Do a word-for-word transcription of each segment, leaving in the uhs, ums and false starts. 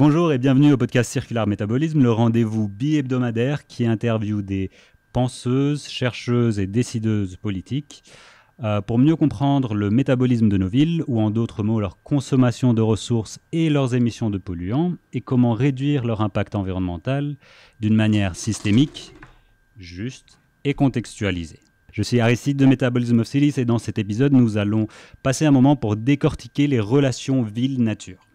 Bonjour et bienvenue au podcast Circular Metabolism, le rendez-vous bi-hebdomadaire qui interviewe des penseuses, chercheuses et décideuses politiques euh, pour mieux comprendre le métabolisme de nos villes, ou en d'autres mots leur consommation de ressources et leurs émissions de polluants, et comment réduire leur impact environnemental d'une manière systémique, juste et contextualisée. Je suis Aristide de Metabolism of Cities et dans cet épisode, nous allons passer un moment pour décortiquer les relations ville-nature.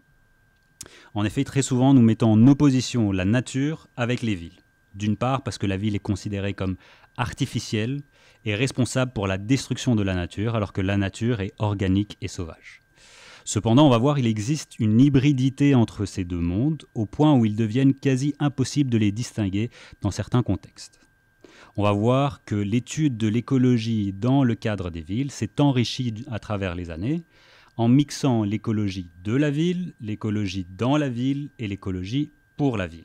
En effet, très souvent, nous mettons en opposition la nature avec les villes. D'une part, parce que la ville est considérée comme artificielle et responsable pour la destruction de la nature, alors que la nature est organique et sauvage. Cependant, on va voir, il existe une hybridité entre ces deux mondes, au point où ils deviennent quasi impossibles de les distinguer dans certains contextes. On va voir que l'étude de l'écologie dans le cadre des villes s'est enrichie à travers les années, en mixant l'écologie de la ville, l'écologie dans la ville et l'écologie pour la ville.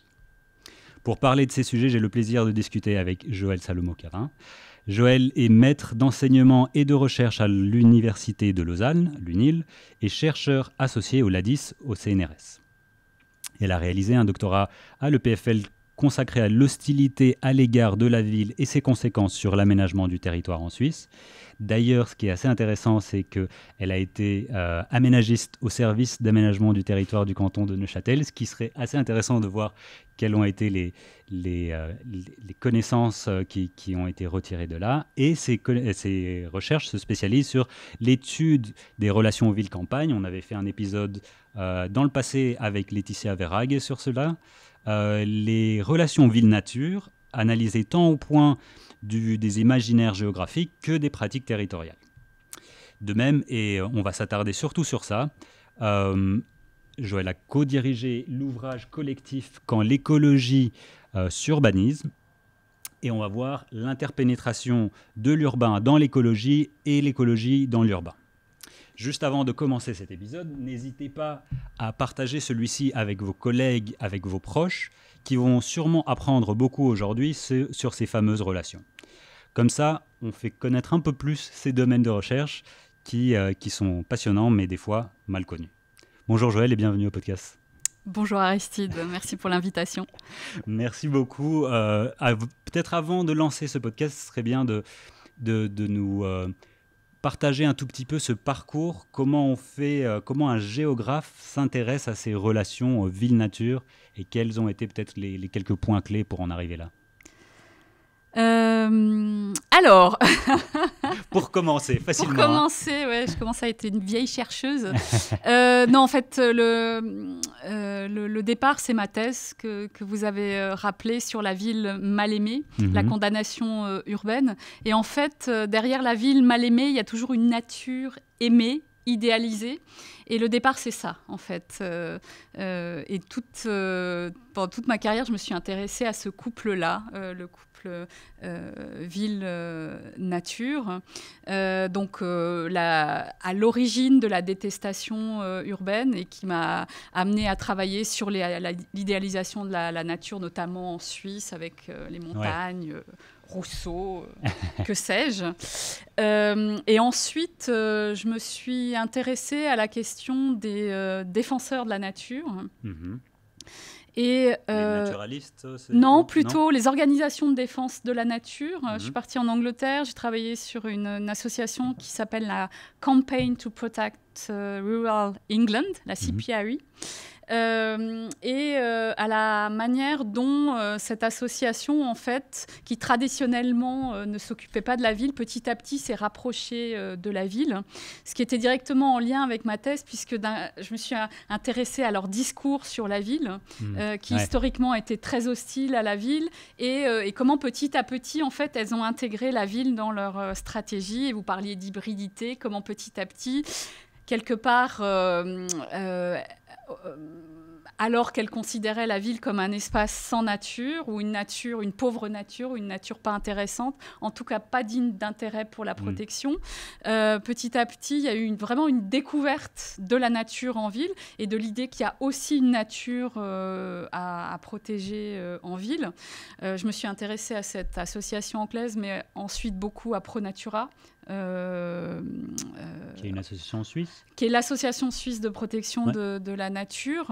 Pour parler de ces sujets, j'ai le plaisir de discuter avec Joëlle Salomon Cavin. Joëlle est maître d'enseignement et de recherche à l'Université de Lausanne, l'UNIL, et chercheur associé au LADIS, au C N R S. Elle a réalisé un doctorat à l'E P F L consacré à l'hostilité à l'égard de la ville et ses conséquences sur l'aménagement du territoire en Suisse. D'ailleurs, ce qui est assez intéressant, c'est qu'elle a été euh, aménagiste au service d'aménagement du territoire du canton de Neuchâtel, ce qui serait assez intéressant de voir quelles ont été les, les, euh, les connaissances qui, qui ont été retirées de là. Et ces, ces recherches se spécialisent sur l'étude des relations ville-campagne. On avait fait un épisode euh, dans le passé avec Laetitia Verag sur cela. Euh, les relations ville-nature, analysées tant au point du, des imaginaires géographiques que des pratiques territoriales. De même, et on va s'attarder surtout sur ça, euh, Joëlle a co-dirigé l'ouvrage collectif « Quand l'écologie euh, s'urbanise ». Et on va voir l'interpénétration de l'urbain dans l'écologie et l'écologie dans l'urbain. Juste avant de commencer cet épisode, n'hésitez pas à partager celui-ci avec vos collègues, avec vos proches, qui vont sûrement apprendre beaucoup aujourd'hui sur ces fameuses relations. Comme ça, on fait connaître un peu plus ces domaines de recherche qui, euh, qui sont passionnants, mais des fois mal connus. Bonjour Joëlle et bienvenue au podcast. Bonjour Aristide, merci pour l'invitation. Merci beaucoup. Euh, Peut-être avant de lancer ce podcast, ce serait bien de, de, de nous... Euh, partager un tout petit peu ce parcours, comment on fait, euh, comment un géographe s'intéresse à ces relations euh, ville-nature et quels ont été peut-être les, les quelques points clés pour en arriver là. Euh, alors, pour commencer, facilement. Pour commencer, hein. Ouais, je commence à être une vieille chercheuse. euh, non, en fait, le, euh, le, le départ, c'est ma thèse que, que vous avez rappelée sur la ville mal aimée, mm-hmm. la condamnation euh, urbaine. Et en fait, euh, derrière la ville mal aimée, il y a toujours une nature aimée, idéalisée. Et le départ, c'est ça, en fait. Euh, euh, et toute, euh, pendant toute ma carrière, je me suis intéressée à ce couple-là, euh, le couple Euh, ville-nature. Euh, euh, donc, euh, la, à l'origine de la détestation euh, urbaine et qui m'a amenée à travailler sur l'idéalisation de la, la nature, notamment en Suisse, avec euh, les montagnes, ouais. euh, Rousseau, euh, que sais-je. Euh, et ensuite, euh, je me suis intéressée à la question des euh, défenseurs de la nature. Mmh. Et, euh, les naturalistes non, plutôt non les organisations de défense de la nature. Mmh. Je suis partie en Angleterre, j'ai travaillé sur une, une association qui s'appelle la Campaign to Protect euh, Rural England, la C P R E. Mmh. Euh, et euh, à la manière dont euh, cette association, en fait, qui traditionnellement euh, ne s'occupait pas de la ville, petit à petit s'est rapprochée euh, de la ville, ce qui était directement en lien avec ma thèse, puisque je me suis intéressée à leur discours sur la ville, mmh. euh, qui ouais. historiquement était très hostile à la ville, et, euh, et comment petit à petit, en fait, elles ont intégré la ville dans leur euh, stratégie. Et vous parliez d'hybridité, comment petit à petit, quelque part... Euh, euh, alors qu'elle considérait la ville comme un espace sans nature, ou une nature, une pauvre nature, une nature pas intéressante, en tout cas pas digne d'intérêt pour la protection. Mmh. Euh, petit à petit, il y a eu une, vraiment une découverte de la nature en ville et de l'idée qu'il y a aussi une nature euh, à, à protéger euh, en ville. Euh, je me suis intéressée à cette association anglaise, mais ensuite beaucoup à Pro Natura. Euh, euh, qui est une association suisse Qui est l'association suisse de protection ouais. de, de la nature.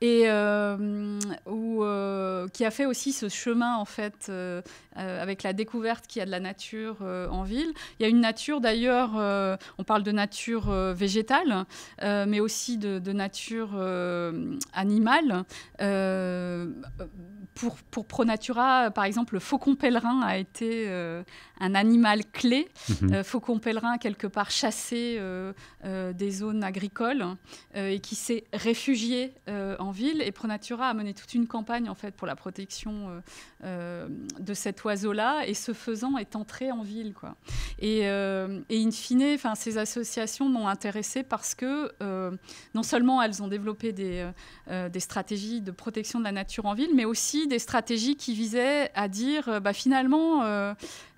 et euh, où, euh, qui a fait aussi ce chemin, en fait, euh, euh, avec la découverte qu'il y a de la nature euh, en ville. Il y a une nature, d'ailleurs, euh, on parle de nature euh, végétale, euh, mais aussi de, de nature euh, animale. Euh, pour, pour Pro Natura, par exemple, le faucon pèlerin a été euh, un animal clé. Mmh. Euh, faucon pèlerin, quelque part, chassé euh, euh, des zones agricoles euh, et qui s'est réfugié euh, en ville, et Pro Natura a mené toute une campagne en fait pour la protection euh, euh, de cet oiseau-là, et ce faisant est entré en ville, quoi. Et, euh, et in fine, ces associations m'ont intéressée parce que euh, non seulement elles ont développé des, euh, des stratégies de protection de la nature en ville, mais aussi des stratégies qui visaient à dire bah, finalement euh,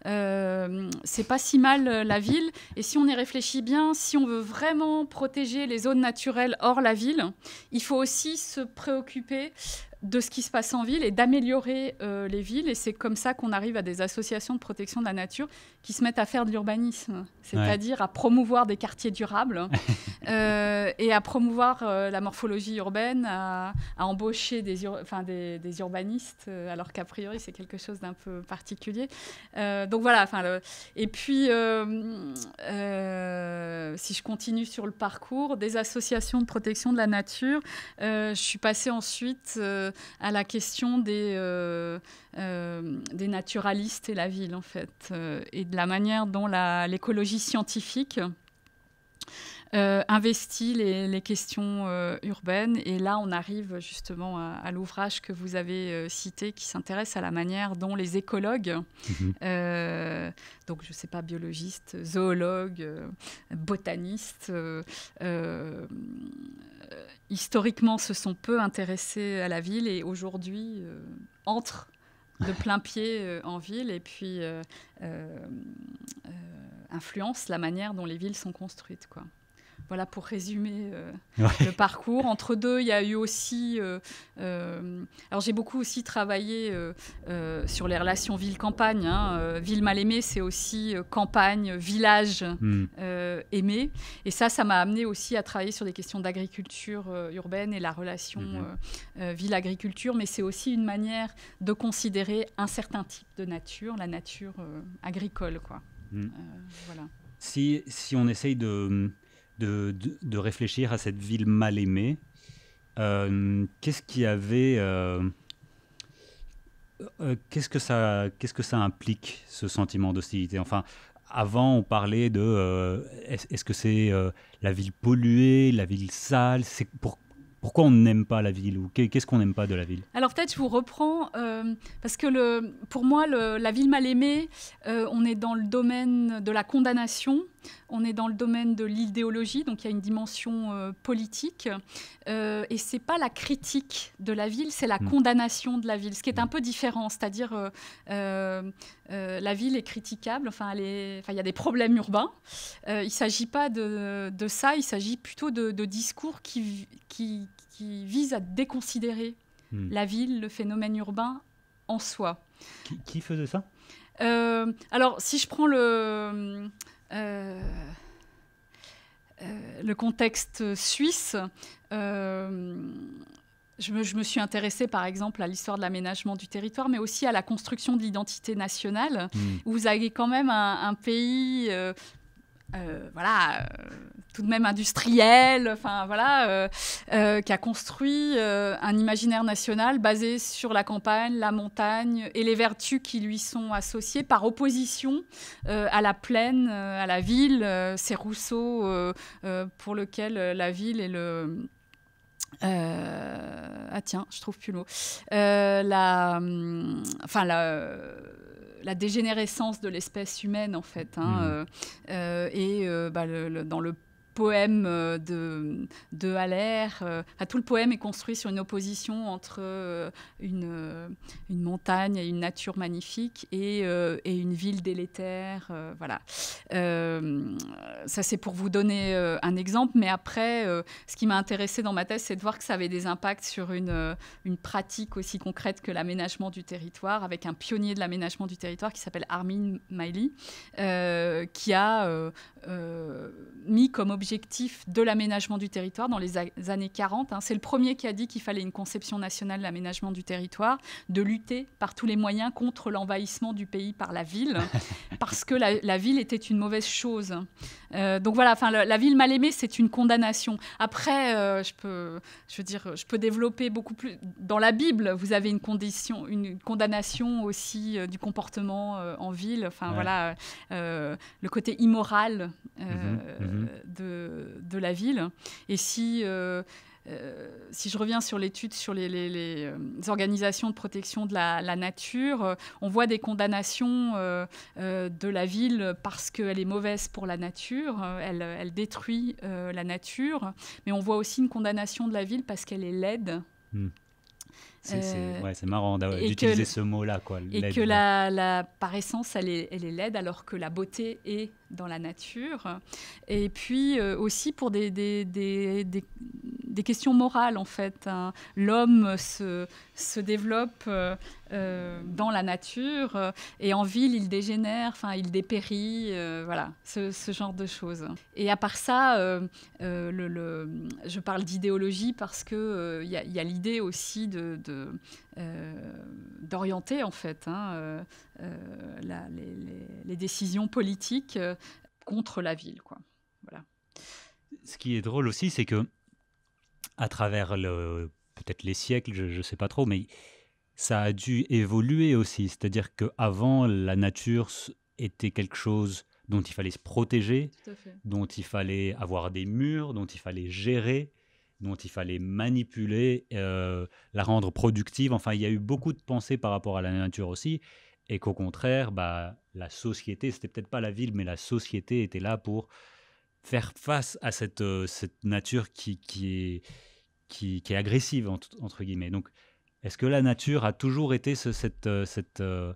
euh, c'est pas si mal euh, la ville, et si on y réfléchit bien, si on veut vraiment protéger les zones naturelles hors la ville, il faut aussi se préoccuper de ce qui se passe en ville et d'améliorer euh, les villes. Et c'est comme ça qu'on arrive à des associations de protection de la nature qui se mettent à faire de l'urbanisme, c'est-à-dire ouais. à promouvoir des quartiers durables euh, et à promouvoir euh, la morphologie urbaine, à, à embaucher des, ur des, des urbanistes, euh, alors qu'a priori, c'est quelque chose d'un peu particulier. Euh, donc voilà. Le... Et puis, euh, euh, si je continue sur le parcours, des associations de protection de la nature, euh, je suis passée ensuite... Euh, à la question des, euh, euh, des naturalistes et la ville, en fait, euh, et de la manière dont l'écologie scientifique euh, investit les, les questions euh, urbaines. Et là, on arrive justement à, à l'ouvrage que vous avez euh, cité, qui s'intéresse à la manière dont les écologues, mmh. euh, donc je ne sais pas, biologistes, zoologues, euh, botanistes, euh, euh, historiquement se sont peu intéressés à la ville et aujourd'hui euh, entrent de plein pied euh, en ville et puis euh, euh, euh, influencent la manière dont les villes sont construites, quoi. Voilà pour résumer euh, ouais. le parcours. Entre deux, il y a eu aussi... Euh, euh, alors, j'ai beaucoup aussi travaillé euh, euh, sur les relations ville-campagne. Hein. Euh, ville mal aimée, c'est aussi euh, campagne, village mm. euh, aimé. Et ça, ça m'a amené aussi à travailler sur des questions d'agriculture euh, urbaine et la relation mm-hmm. euh, euh, ville-agriculture. Mais c'est aussi une manière de considérer un certain type de nature, la nature euh, agricole, quoi. Mm. Euh, voilà. Si, si on essaye de... De, de, de réfléchir à cette ville mal aimée. Euh, qu'est-ce qui avait, euh, euh, qu'est-ce que ça, qu'est-ce que ça implique, ce sentiment d'hostilité? Enfin, avant, on parlait de, euh, est-ce, est-ce que c'est euh, la ville polluée, la ville sale? C'est pour Pourquoi on n'aime pas la ville ou qu'est-ce qu'on n'aime pas de la ville? Alors peut-être je vous reprends, euh, parce que le, pour moi, le, la ville mal aimée, euh, on est dans le domaine de la condamnation, on est dans le domaine de l'idéologie, donc il y a une dimension euh, politique, euh, et ce n'est pas la critique de la ville, c'est la mmh. condamnation de la ville, ce qui est un peu différent, c'est-à-dire euh, euh, euh, la ville est critiquable, enfin il y a des problèmes urbains, euh, il ne s'agit pas de, de ça, il s'agit plutôt de, de discours qui... qui qui vise à déconsidérer hmm. la ville, le phénomène urbain en soi. Qui, qui faisait ça? euh, Alors, si je prends le, euh, euh, le contexte suisse, euh, je, me, je me suis intéressée, par exemple, à l'histoire de l'aménagement du territoire, mais aussi à la construction de l'identité nationale, hmm. où vous avez quand même un, un pays... Euh, Euh, voilà, euh, tout de même industriel, enfin voilà, euh, euh, qui a construit euh, un imaginaire national basé sur la campagne, la montagne et les vertus qui lui sont associées par opposition euh, à la plaine, euh, à la ville. Euh, c'est Rousseau euh, euh, pour lequel la ville est le... Euh... Ah tiens, je trouve plus le mot. Euh, la... Enfin, la... la dégénérescence de l'espèce humaine, en fait. Hein, mmh. euh, euh, et euh, bah, le, le, dans le poème de, de Haller, euh, tout le poème est construit sur une opposition entre euh, une, une montagne et une nature magnifique et, euh, et une ville délétère. Euh, voilà. Euh, ça, c'est pour vous donner euh, un exemple. Mais après, euh, ce qui m'a intéressée dans ma thèse, c'est de voir que ça avait des impacts sur une, une pratique aussi concrète que l'aménagement du territoire, avec un pionnier de l'aménagement du territoire qui s'appelle Armin Maili, euh, qui a euh, euh, mis comme objectif objectifs de l'aménagement du territoire dans les années quarante. Hein. C'est le premier qui a dit qu'il fallait une conception nationale de l'aménagement du territoire, de lutter par tous les moyens contre l'envahissement du pays par la ville, parce que la, la ville était une mauvaise chose. Euh, donc voilà, enfin, la, la ville mal aimée, c'est une condamnation. Après, euh, je peux, je veux dire, je peux développer beaucoup plus. Dans la Bible, vous avez une condition, une condamnation aussi euh, du comportement euh, en ville. Enfin ouais. voilà, euh, le côté immoral euh, mmh, mmh. De, de la ville. Et si, euh, euh, si je reviens sur l'étude sur les, les, les organisations de protection de la, la nature, on voit des condamnations euh, euh, de la ville parce qu'elle est mauvaise pour la nature, elle, elle détruit euh, la nature, mais on voit aussi une condamnation de la ville parce qu'elle est laide. Mmh. C'est euh, ouais, marrant d'utiliser ce mot-là. Et que la, la, par essence, elle est, elle est laide, alors que la beauté est dans la nature. Et puis euh, aussi pour des, des, des, des, des questions morales, en fait. Hein. L'homme se, se développe euh, euh, dans la nature, euh, et en ville, il dégénère, enfin, il dépérit, euh, voilà, ce, ce genre de choses. Et à part ça, euh, euh, le, le, je parle d'idéologie parce qu'il euh, y a, y a l'idée aussi de... de Euh, d'orienter en fait hein, euh, euh, la, les, les, les décisions politiques euh, contre la ville, quoi. Voilà. Ce qui est drôle aussi, c'est que à travers le, peut-être les siècles, je ne sais pas trop, mais ça a dû évoluer aussi. C'est-à-dire qu'avant, la nature était quelque chose dont il fallait se protéger, dont il fallait avoir des murs, dont il fallait gérer, dont il fallait manipuler, euh, la rendre productive. Enfin, il y a eu beaucoup de pensées par rapport à la nature aussi, et qu'au contraire, bah, la société, c'était peut-être pas la ville, mais la société était là pour faire face à cette, euh, cette nature qui, qui, est, qui, qui est agressive, entre, entre guillemets. Donc, est-ce que la nature a toujours été ce, cette, euh, cette euh,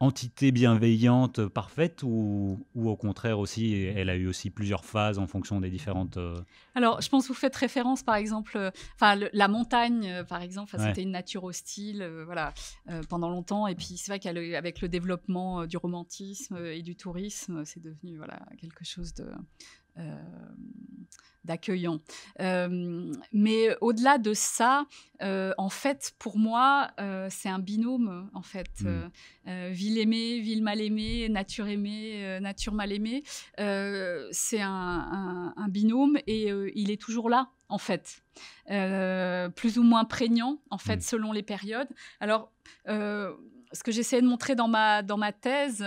entité bienveillante parfaite, ou, ou au contraire aussi, elle a eu aussi plusieurs phases en fonction des différentes... Euh... Alors, je pense que vous faites référence, par exemple, enfin, euh, la montagne, euh, par exemple, ouais. C'était une nature hostile, euh, voilà, euh, pendant longtemps. Et puis, c'est vrai qu'avec le développement euh, du romantisme euh, et du tourisme, c'est devenu, voilà, quelque chose de... Euh, d'accueillant. Euh, mais au-delà de ça, euh, en fait, pour moi, euh, c'est un binôme, en fait. Mmh. Euh, ville aimée, ville mal aimée, nature aimée, euh, nature mal aimée. Euh, c'est un, un, un binôme et euh, il est toujours là, en fait. Euh, plus ou moins prégnant, en fait, mmh. selon les périodes. Alors... Euh, ce que j'essayais de montrer dans ma, dans ma thèse,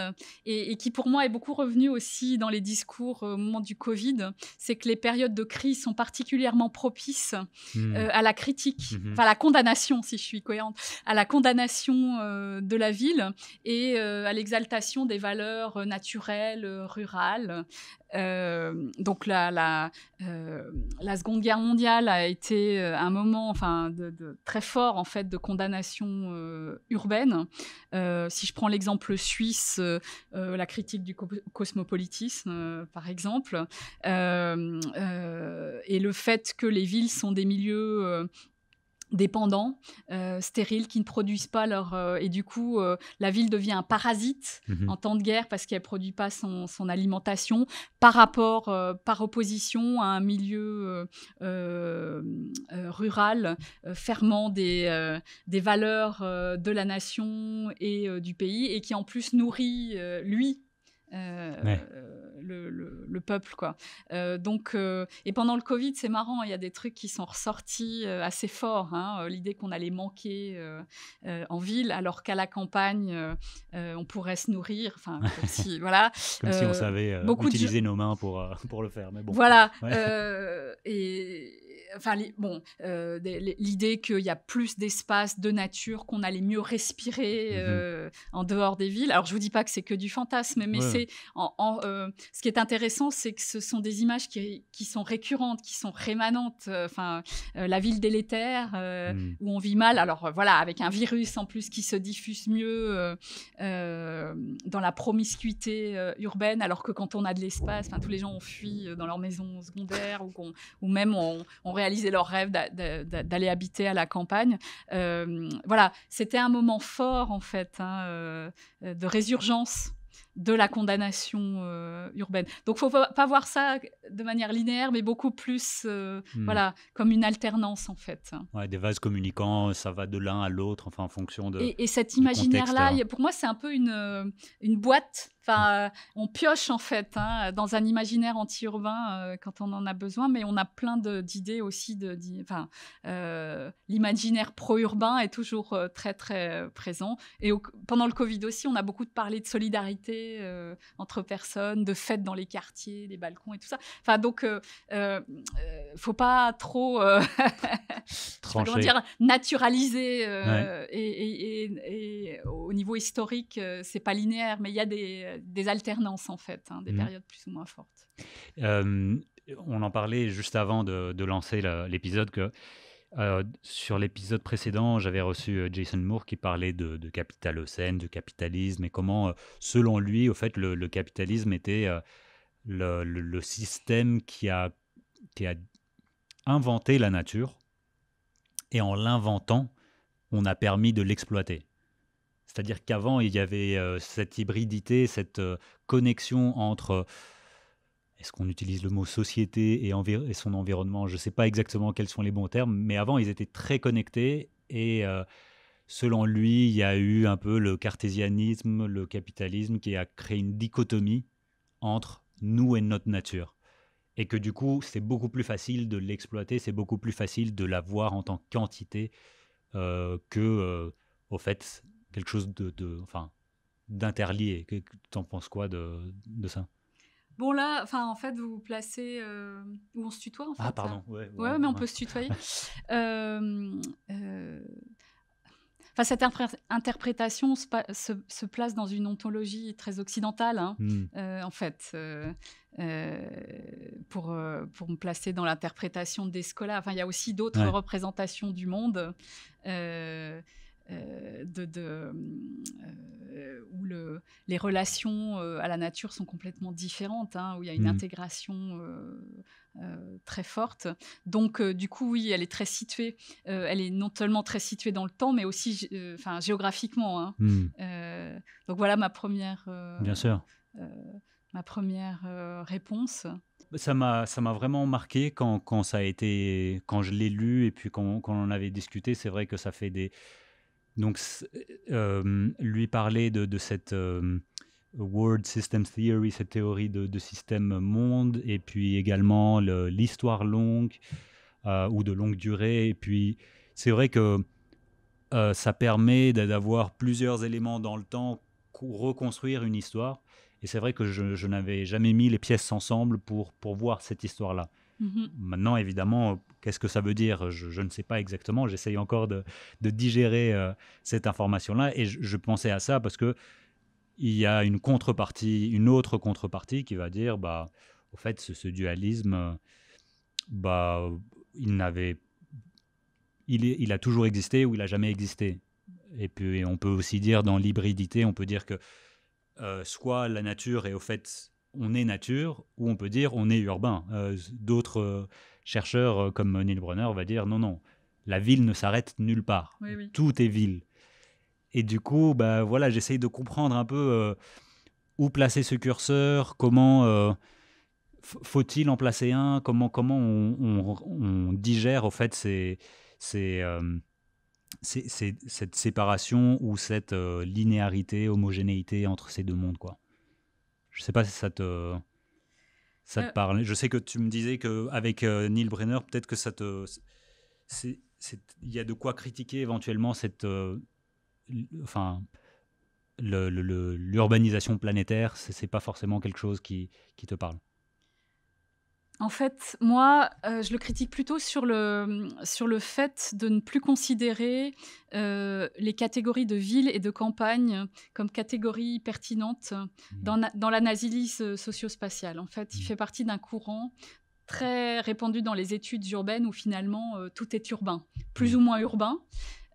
et, et qui pour moi est beaucoup revenu aussi dans les discours au moment du Covid, c'est que les périodes de crise sont particulièrement propices mmh. euh, à la critique, mmh. enfin à la condamnation, si je suis cohérente, à la condamnation euh, de la ville et euh, à l'exaltation des valeurs naturelles, rurales. Euh, donc la, la, euh, la Seconde Guerre mondiale a été un moment enfin, de, de, très fort en fait, de condamnation euh, urbaine. Euh, si je prends l'exemple suisse, euh, la critique du co cosmopolitisme, euh, par exemple, euh, euh, et le fait que les villes sont des milieux... Euh, dépendants, euh, stériles, qui ne produisent pas leur... Euh, et du coup, euh, la ville devient un parasite mmh. en temps de guerre parce qu'elle ne produit pas son, son alimentation par rapport, euh, par opposition à un milieu euh, euh, rural euh, fermant des, euh, des valeurs euh, de la nation et euh, du pays et qui en plus nourrit, euh, lui, Euh, ouais. euh, le, le, le peuple, quoi. Euh, donc, euh, et pendant le Covid, c'est marrant, il y a des trucs qui sont ressortis euh, assez forts. Hein, euh, l'idée qu'on allait manquer euh, euh, en ville, alors qu'à la campagne, euh, euh, on pourrait se nourrir. Enfin, comme si, voilà. Comme euh, si on savait euh, utiliser de... nos mains pour, euh, pour le faire. Mais bon. Voilà. Ouais. Euh, et enfin, les, bon, euh, l'idée qu'il y a plus d'espace, de nature, qu'on allait mieux respirer euh, mmh. en dehors des villes. Alors, je vous dis pas que c'est que du fantasme, mais ouais. c'est en, en, euh, ce qui est intéressant, c'est que ce sont des images qui, qui sont récurrentes, qui sont rémanentes. Enfin, euh, euh, la ville délétère euh, mmh. où on vit mal. Alors, euh, voilà, avec un virus en plus qui se diffuse mieux euh, euh, dans la promiscuité euh, urbaine, alors que quand on a de l'espace, tous les gens ont fui dans leur maison secondaire ou, qu'on, ou même on, on réaliser leur rêve d'aller habiter à la campagne. Euh, voilà, c'était un moment fort, en fait, hein, de résurgence de la condamnation euh, urbaine. Donc, il ne faut pas voir ça de manière linéaire, mais beaucoup plus euh, mmh. voilà, comme une alternance, en fait. Ouais, des vases communicants, ça va de l'un à l'autre, enfin, en fonction de Et, et cet imaginaire-là, hein. pour moi, c'est un peu une, une boîte. Enfin, mmh. euh, on pioche, en fait, hein, dans un imaginaire anti-urbain euh, quand on en a besoin, mais on a plein de, d'idées aussi. De, enfin, euh, l'imaginaire pro-urbain est toujours euh, très, très présent. Et au, pendant le Covid aussi, on a beaucoup parlé de solidarité, Euh, entre personnes, de fêtes dans les quartiers, les balcons et tout ça. Enfin, donc, il euh, ne euh, faut pas trop euh, comment dire, naturaliser. Euh, ouais. et, et, et, et au niveau historique, euh, ce n'est pas linéaire, mais il y a des, des alternances, en fait, hein, des mmh. périodes plus ou moins fortes. Euh, on en parlait juste avant de, de lancer la, l'épisode que Euh, sur l'épisode précédent, j'avais reçu Jason Moore qui parlait de, de capitalocène, de capitalisme et comment, selon lui, au fait, le, le capitalisme était euh, le, le, le système qui a, qui a inventé la nature et en l'inventant, on a permis de l'exploiter. C'est-à-dire qu'avant, il y avait euh, cette hybridité, cette euh, connexion entre... Euh, Est-ce qu'on utilise le mot société et, envi- et son environnement? Je ne sais pas exactement quels sont les bons termes, mais avant, ils étaient très connectés. Et euh, selon lui, il y a eu un peu le cartésianisme, le capitalisme qui a créé une dichotomie entre nous et notre nature. Et que du coup, c'est beaucoup plus facile de l'exploiter, c'est beaucoup plus facile de la voir en tant qu'entité euh, que, euh, au fait, quelque chose de, de, enfin, d'interlié. T'en penses quoi de, de ça? Bon là, enfin en fait, vous vous placez euh, où on se tutoie en fait. Ah pardon, ouais. Ouais, ouais, ouais mais ouais. on peut se tutoyer. euh, euh... Enfin, cette interpr- interprétation se, pa- se, se place dans une ontologie très occidentale, hein, mm. euh, en fait, euh, euh, pour, euh, pour me placer dans l'interprétation d'Escola. Enfin, il y a aussi d'autres ouais. représentations du monde. Euh, Euh, de, de, euh, où le, les relations euh, à la nature sont complètement différentes, hein, où il y a une mmh. intégration euh, euh, très forte. Donc, euh, du coup, oui, elle est très située. Euh, elle est non seulement très située dans le temps, mais aussi euh, enfin, géographiquement. Hein. Mmh. Euh, donc, voilà ma première, euh, Bien sûr. Euh, ma première euh, réponse. Ça m'a, ça m'a vraiment marqué quand, quand, ça a été, quand je l'ai lu et puis quand, quand on en avait discuté. C'est vrai que ça fait des... Donc, euh, lui parler de, de cette euh, World Systems Theory, cette théorie de, de système monde, et puis également le, l'histoire longue euh, ou de longue durée. Et puis, c'est vrai que euh, ça permet d'avoir plusieurs éléments dans le temps, reconstruire une histoire. Et c'est vrai que je, je n'avais jamais mis les pièces ensemble pour, pour voir cette histoire-là. Mmh. Maintenant, évidemment, qu'est-ce que ça veut dire? je, je ne sais pas exactement. J'essaye encore de, de digérer euh, cette information-là. Et je, je pensais à ça parce qu'il y a une contrepartie, une autre contrepartie qui va dire, bah, au fait, ce, ce dualisme, bah, il, n'avait, il, est, il a toujours existé ou il n'a jamais existé. Et puis, on peut aussi dire dans l'hybridité, on peut dire que euh, soit la nature est au fait... on est nature, ou on peut dire on est urbain. Euh, d'autres euh, chercheurs euh, comme Neil Brenner va dire non, non, la ville ne s'arrête nulle part. Oui, oui. Tout est ville. Et du coup, bah, voilà, j'essaye de comprendre un peu euh, où placer ce curseur, comment euh, f- faut-il en placer un, comment, comment on, on, on digère au fait ces, ces, euh, ces, ces, cette séparation ou cette euh, linéarité, homogénéité entre ces deux mondes, quoi. Je ne sais pas si ça te, ça te euh, parle. Je sais que tu me disais qu'avec euh, Neil Brenner, peut-être que ça te... Il y a de quoi critiquer éventuellement cette, euh, enfin, le, le, le, l'urbanisation planétaire. Ce n'est pas forcément quelque chose qui, qui te parle. En fait, moi, euh, je le critique plutôt sur le, sur le fait de ne plus considérer euh, les catégories de ville et de campagne comme catégories pertinentes dans, na- dans l'analyse socio-spatiale. En fait, il fait partie d'un courant très répandu dans les études urbaines où finalement, euh, tout est urbain, plus ou moins urbain.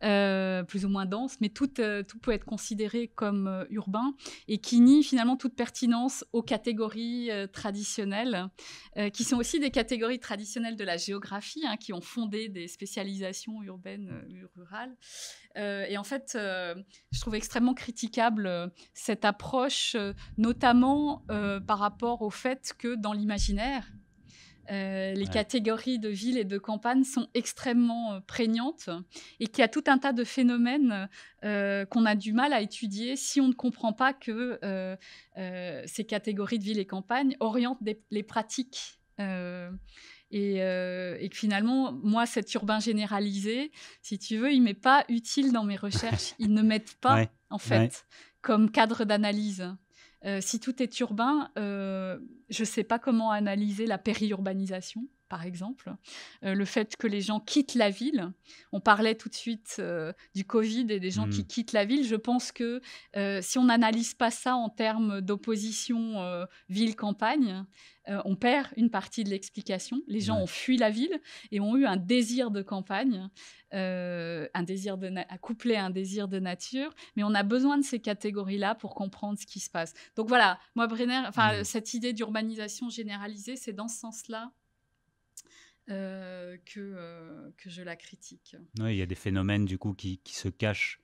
euh, plus ou moins denses, mais tout, euh, tout peut être considéré comme euh, urbain et qui nie finalement toute pertinence aux catégories euh, traditionnelles, euh, qui sont aussi des catégories traditionnelles de la géographie, hein, qui ont fondé des spécialisations urbaines ou euh, rurales. Euh, et en fait, euh, je trouve extrêmement critiquable euh, cette approche, euh, notamment euh, par rapport au fait que dans l'imaginaire, Euh, les ouais. catégories de ville et de campagne sont extrêmement euh, prégnantes et qu'il y a tout un tas de phénomènes euh, qu'on a du mal à étudier si on ne comprend pas que euh, euh, ces catégories de ville et campagne orientent des, les pratiques. Euh, et, euh, et que finalement, moi, cet urbain généralisé, si tu veux, il ne m'est pas utile dans mes recherches. Ils ne m'aident pas, ouais. en fait, ouais. comme cadre d'analyse. Euh, si tout est urbain, euh, je ne sais pas comment analyser la périurbanisation, par exemple. Euh, le fait que les gens quittent la ville. On parlait tout de suite euh, du Covid et des gens mmh. qui quittent la ville. Je pense que euh, si on n'analyse pas ça en termes d'opposition euh, ville-campagne, euh, on perd une partie de l'explication. Les gens ouais. ont fui la ville et ont eu un désir de campagne, euh, un désir de na- à coupler un désir de nature. Mais on a besoin de ces catégories-là pour comprendre ce qui se passe. Donc voilà, moi, Brenner, mmh. cette idée d'urbanisation généralisée, c'est dans ce sens-là Euh, que, euh, que je la critique. Oui, il y a des phénomènes du coup qui, qui se cachent.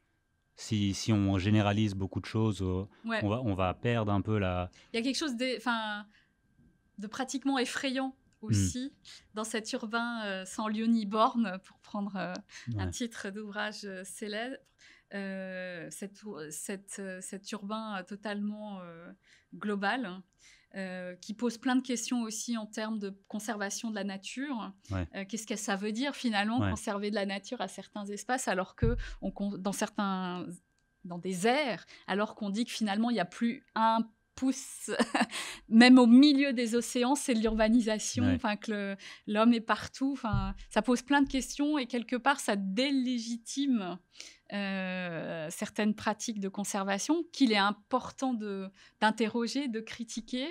Si, si on généralise beaucoup de choses, euh, ouais. on, va, on va perdre un peu la... Il y a quelque chose de, de pratiquement effrayant aussi mmh. dans cet urbain euh, sans lieu ni borne, pour prendre euh, ouais. un titre d'ouvrage euh, célèbre. Euh, cet, cet, cet urbain euh, totalement euh, global. Euh, qui pose plein de questions aussi en termes de conservation de la nature. Ouais. Euh, qu'est-ce que ça veut dire finalement, ouais. conserver de la nature à certains espaces, alors que on, dans, certains, dans des aires, alors qu'on dit que finalement, il n'y a plus un pouce, même au milieu des océans, c'est de l'urbanisation, ouais. que le, l'homme est partout. Ça pose plein de questions et quelque part, ça délégitime Euh, certaines pratiques de conservation qu'il est important de, d'interroger, de critiquer.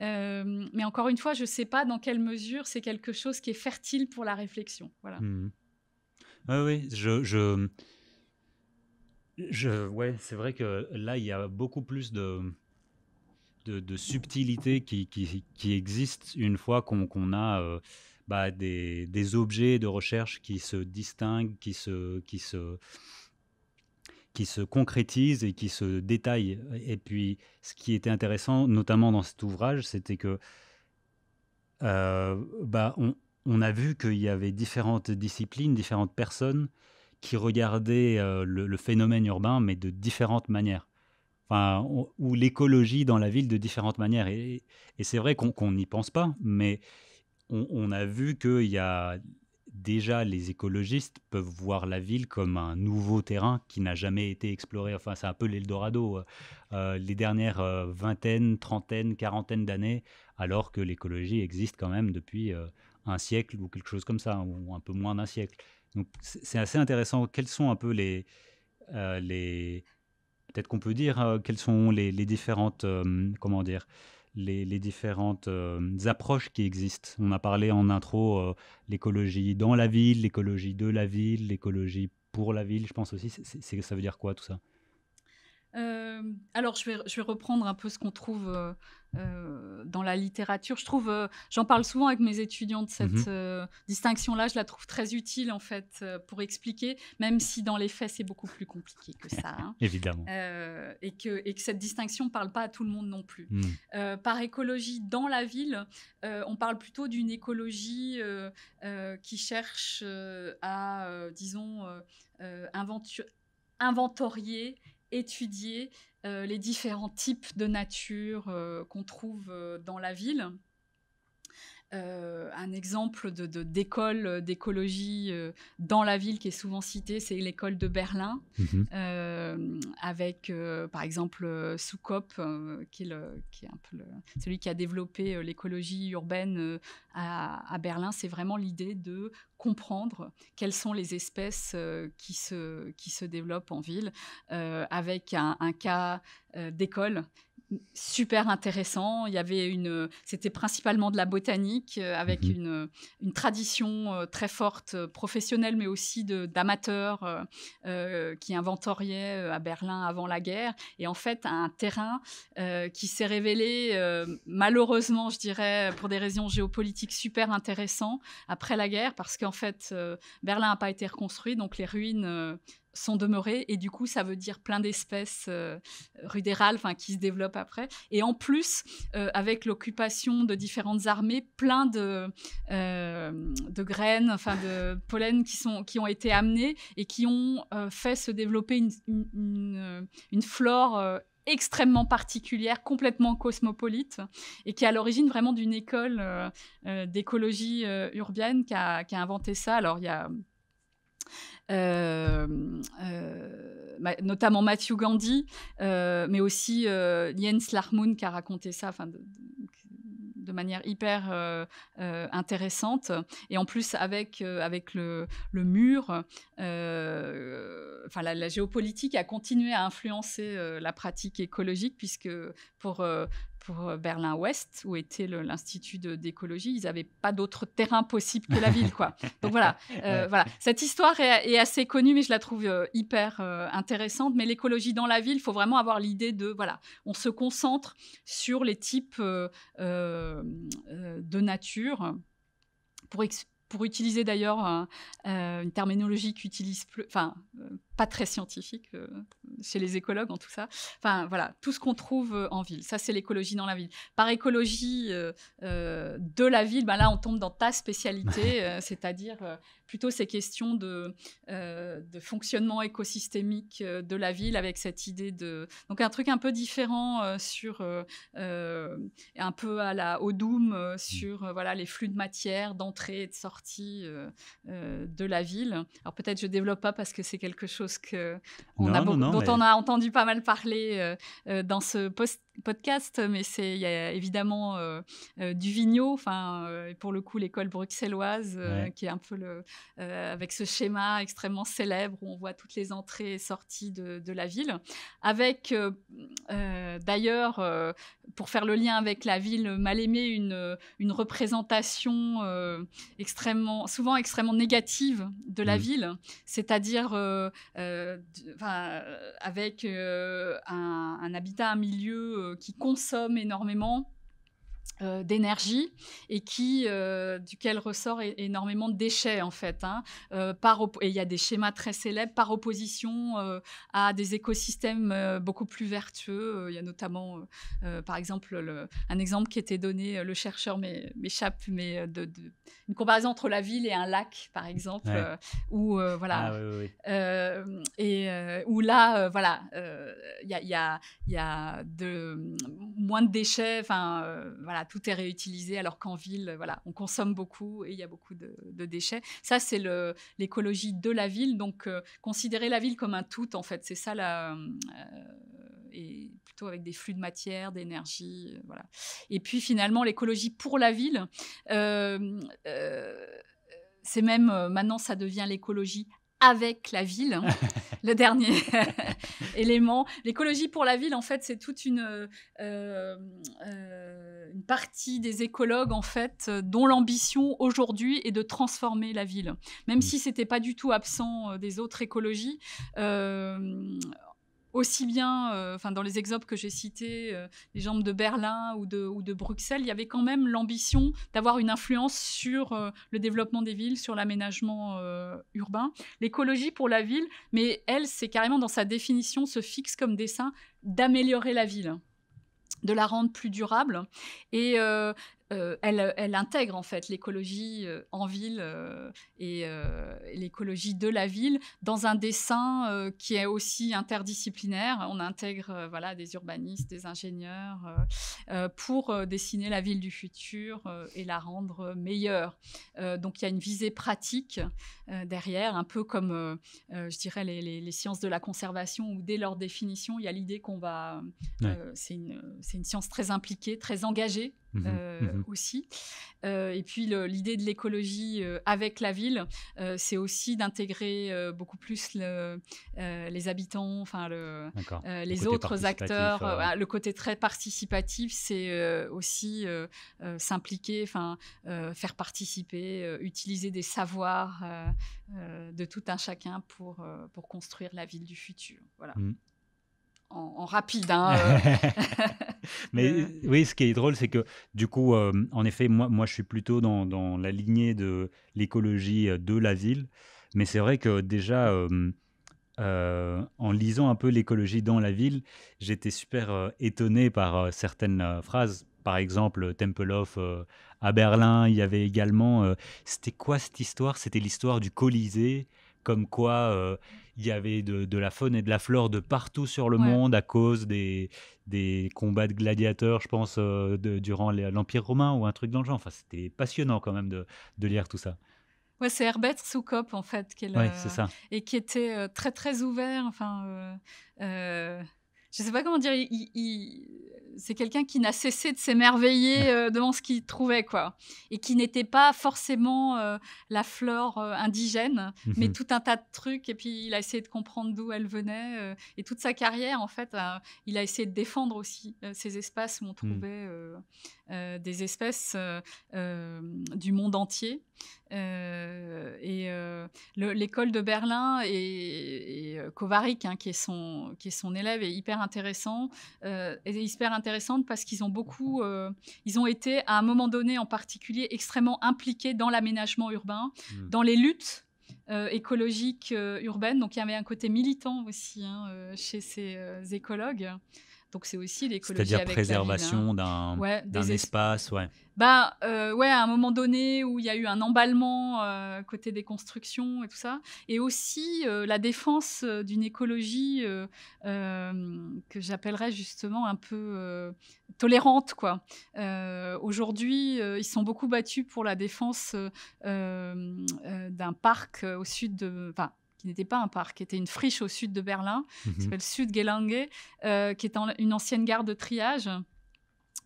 Euh, mais encore une fois, je ne sais pas dans quelle mesure c'est quelque chose qui est fertile pour la réflexion. Voilà. Mmh. Ah oui, je, je, je, ouais, c'est vrai que là, il y a beaucoup plus de, de, de subtilité qui, qui, qui existe une fois qu'on, qu'on a... Euh, Bah, des, des objets de recherche qui se distinguent, qui se, qui, se, qui se concrétisent et qui se détaillent. Et puis, ce qui était intéressant, notamment dans cet ouvrage, c'était que euh, bah, on, on a vu qu'il y avait différentes disciplines, différentes personnes qui regardaient euh, le, le phénomène urbain, mais de différentes manières. Enfin, on, ou l'écologie dans la ville de différentes manières. Et, et c'est vrai qu'on n'y pense pas, mais... On, on a vu qu'il y a déjà les écologistes peuvent voir la ville comme un nouveau terrain qui n'a jamais été exploré. Enfin, c'est un peu l'Eldorado. Euh, les dernières euh, vingtaines, trentaines, quarantaines d'années, alors que l'écologie existe quand même depuis euh, un siècle ou quelque chose comme ça, ou un peu moins d'un siècle. Donc, c'est assez intéressant. Quels sont un peu les... Euh, les... Peut-être qu'on peut dire euh, quelles sont les, les différentes... Euh, comment dire Les, les différentes euh, approches qui existent. On a parlé en intro, euh, l'écologie dans la ville, l'écologie de la ville, l'écologie pour la ville, je pense aussi. C'est, c'est, ça veut dire quoi tout ça ? Euh, alors, je vais, je vais reprendre un peu ce qu'on trouve euh, euh, dans la littérature. Je trouve, euh, j'en parle souvent avec mes étudiants de cette mmh. euh, distinction-là. Je la trouve très utile, en fait, euh, pour expliquer, même si dans les faits, c'est beaucoup plus compliqué que ça. Hein. Évidemment. Euh, et, que, et que cette distinction ne parle pas à tout le monde non plus. Mmh. Euh, par écologie dans la ville, euh, on parle plutôt d'une écologie euh, euh, qui cherche euh, à, euh, disons, euh, inventu- inventorier étudier euh, les différents types de nature euh, qu'on trouve euh, dans la ville. Euh, un exemple de, de, d'école d'écologie euh, dans la ville qui est souvent citée, c'est l'école de Berlin, mmh. euh, avec euh, par exemple Soukop, euh, qui est, le, qui est un peu le, celui qui a développé euh, l'écologie urbaine euh, à, à Berlin. C'est vraiment l'idée de comprendre quelles sont les espèces euh, qui, se, qui se développent en ville, euh, avec un, un cas euh, d'école super intéressant. Il y avait une, c'était principalement de la botanique avec mmh. une, une tradition très forte professionnelle, mais aussi de, d'amateurs euh, qui inventoriaient à Berlin avant la guerre. Et en fait, un terrain euh, qui s'est révélé euh, malheureusement, je dirais, pour des raisons géopolitiques, super intéressant après la guerre, parce qu'en fait, euh, Berlin n'a pas été reconstruit, donc les ruines euh, sont demeurés, et du coup ça veut dire plein d'espèces euh, rudérales qui se développent après, et en plus euh, avec l'occupation de différentes armées, plein de, euh, de graines, enfin de pollen qui, sont, qui ont été amenés et qui ont euh, fait se développer une, une, une, une flore euh, extrêmement particulière, complètement cosmopolite, et qui est à l'origine vraiment d'une école euh, euh, d'écologie euh, urbaine qui a, qui a inventé ça. Alors il y a Euh, euh, notamment Matthew Gandhi, euh, mais aussi euh, Jens Lachmund qui a raconté ça de, de, de manière hyper euh, euh, intéressante, et en plus avec, euh, avec le, le mur euh, enfin la, la géopolitique a continué à influencer euh, la pratique écologique, puisque pour euh, pour Berlin-Ouest, où était le, l'Institut de, d'écologie, ils n'avaient pas d'autre terrain possible que la ville, quoi. Donc voilà, euh, voilà. Cette histoire est, est assez connue, mais je la trouve euh, hyper euh, intéressante. Mais l'écologie dans la ville, il faut vraiment avoir l'idée de, voilà, on se concentre sur les types euh, euh, de nature pour expliquer. Pour utiliser d'ailleurs un, euh, une terminologie qu'utilise, enfin, euh, pas très scientifique euh, chez les écologues en tout ça. Enfin, voilà, tout ce qu'on trouve en ville. Ça, c'est l'écologie dans la ville. Par écologie euh, euh, de la ville, ben là, on tombe dans ta spécialité, euh, c'est-à-dire euh, plutôt ces questions de, euh, de fonctionnement écosystémique euh, de la ville, avec cette idée de... Donc, un truc un peu différent euh, sur... Euh, euh, un peu à la Odum, euh, sur euh, voilà, les flux de matière, d'entrée et de sortie de la ville. Alors peut-être je développe pas parce que c'est quelque chose que on non, a beaucoup, non, non, dont mais... on a entendu pas mal parler euh, dans ce post- podcast, mais c'est il y a évidemment euh, euh, Duvigneaud, enfin euh, pour le coup l'école bruxelloise euh, ouais. qui est un peu le euh, avec ce schéma extrêmement célèbre où on voit toutes les entrées et sorties de, de la ville, avec euh, euh, d'ailleurs euh, pour faire le lien avec la ville mal aimée, une une représentation euh, extrêmement Extrêmement, souvent extrêmement négative de la mmh. ville, c'est-à-dire euh, euh, avec euh, un, un habitat, un milieu euh, qui consomme énormément Euh, d'énergie et qui euh, duquel ressort é- énormément de déchets en fait. Hein, euh, par op- et il y a des schémas très célèbres par opposition euh, à des écosystèmes euh, beaucoup plus vertueux. Il euh, y a notamment, euh, euh, par exemple, le, un exemple qui était donné, euh, le chercheur m'échappe, mais de, de une comparaison entre la ville et un lac, par exemple, ouais. euh, où euh, voilà, ah, oui, oui. Euh, et euh, où là, euh, voilà, il euh, y a, y a, y a de, moins de déchets. Enfin, euh, voilà. Tout est réutilisé, alors qu'en ville, voilà, on consomme beaucoup et il y a beaucoup de, de déchets. Ça, c'est le, l'écologie de la ville. Donc, euh, considérer la ville comme un tout, en fait, c'est ça, la, euh, et plutôt avec des flux de matière, d'énergie, euh, voilà. Et puis, finalement, l'écologie pour la ville, euh, euh, c'est même, euh, maintenant, ça devient l'écologie avec la ville, hein, le dernier élément. L'écologie pour la ville, en fait, c'est toute une, euh, euh, une partie des écologues, en fait, euh, dont l'ambition aujourd'hui est de transformer la ville. Même si ce n'était pas du tout absent euh, des autres écologies, euh, aussi bien euh, dans les exemples que j'ai cités, euh, les gens de Berlin ou de, ou de Bruxelles, il y avait quand même l'ambition d'avoir une influence sur euh, le développement des villes, sur l'aménagement euh, urbain. L'écologie pour la ville, mais elle, c'est carrément dans sa définition, se fixe comme dessein d'améliorer la ville, de la rendre plus durable. Et euh, euh, elle, elle intègre en fait l'écologie euh, en ville euh, et euh, l'écologie de la ville dans un dessin euh, qui est aussi interdisciplinaire. On intègre euh, voilà, des urbanistes, des ingénieurs euh, euh, pour euh, dessiner la ville du futur euh, et la rendre meilleure. Euh, donc il y a une visée pratique euh, derrière, un peu comme euh, euh, je dirais les, les, les sciences de la conservation, où dès leur définition, il y a l'idée qu'on va... Euh, ouais. c'est, une, c'est une science très impliquée, très engagée Mmh, euh, mmh. aussi. Euh, et puis le, l'idée de l'écologie euh, avec la ville, euh, c'est aussi d'intégrer euh, beaucoup plus le, euh, les habitants, enfin le, euh, les le autres acteurs. Euh... Euh, le côté très participatif, c'est euh, aussi euh, euh, s'impliquer, enfin euh, faire participer, euh, utiliser des savoirs euh, euh, de tout un chacun pour euh, pour construire la ville du futur. Voilà. Mmh. En, en rapide. Hein, euh... Mais euh... oui, ce qui est drôle, c'est que du coup, euh, en effet, moi, moi, je suis plutôt dans, dans la lignée de l'écologie de la ville. Mais c'est vrai que déjà, euh, euh, en lisant un peu l'écologie dans la ville, j'étais super euh, étonné par euh, certaines euh, phrases. Par exemple, Tempelhof euh, à Berlin, il y avait également... Euh, c'était quoi cette histoire? C'était l'histoire du Colisée, comme quoi... Euh, Il y avait de, de la faune et de la flore de partout sur le ouais. monde à cause des, des combats de gladiateurs, je pense, euh, de, durant les, l'Empire romain ou un truc dans le genre. Enfin, c'était passionnant quand même de, de lire tout ça. Ouais, c'est Herbert Soukop, en fait, qui est le, ouais, c'est ça. Et qui était euh, très, très ouvert. Enfin, euh, euh, je ne sais pas comment dire. Il, il, c'est quelqu'un qui n'a cessé de s'émerveiller euh, devant ce qu'il trouvait, quoi. Et qui n'était pas forcément euh, la flore euh, indigène, mm-hmm. mais tout un tas de trucs. Et puis, il a essayé de comprendre d'où elle venait. Euh, et toute sa carrière, en fait, euh, il a essayé de défendre aussi euh, ces espaces où on trouvait mm. euh, euh, des espèces euh, euh, du monde entier. Euh, et euh, le, l'école de Berlin et, et Kovarik, hein, qui est son qui est son élève, est hyper intéressant, euh, est hyper intéressante parce qu'ils ont beaucoup, euh, ils ont été à un moment donné en particulier extrêmement impliqués dans l'aménagement urbain, mmh. dans les luttes. Euh, écologique euh, urbaine, donc il y avait un côté militant aussi hein, euh, chez ces euh, écologues, donc c'est aussi l'écologie c'est-à-dire avec préservation la ville, hein. d'un, ouais, d'un espace ouais. Bah, euh, ouais, à un moment donné où il y a eu un emballement euh, côté des constructions et tout ça, et aussi euh, la défense d'une écologie euh, euh, que j'appellerais justement un peu euh, tolérante quoi. Euh, aujourd'hui euh, ils sont beaucoup battus pour la défense euh, euh, d'un parc au sud de... Enfin, qui n'était pas un parc, qui était une friche au sud de Berlin, mmh. qui s'appelle Sud-Gelange, euh, qui est en, une ancienne gare de triage,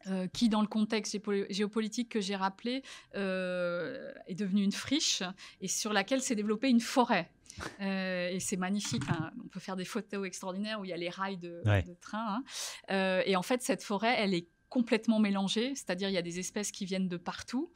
euh, qui, dans le contexte gépo- géopolitique que j'ai rappelé, euh, est devenue une friche et sur laquelle s'est développée une forêt. Euh, et c'est magnifique, hein. On peut faire des photos extraordinaires où il y a les rails de, ouais. de train. Hein. Euh, et en fait, cette forêt, elle est complètement mélangés, c'est-à-dire il y a des espèces qui viennent de partout.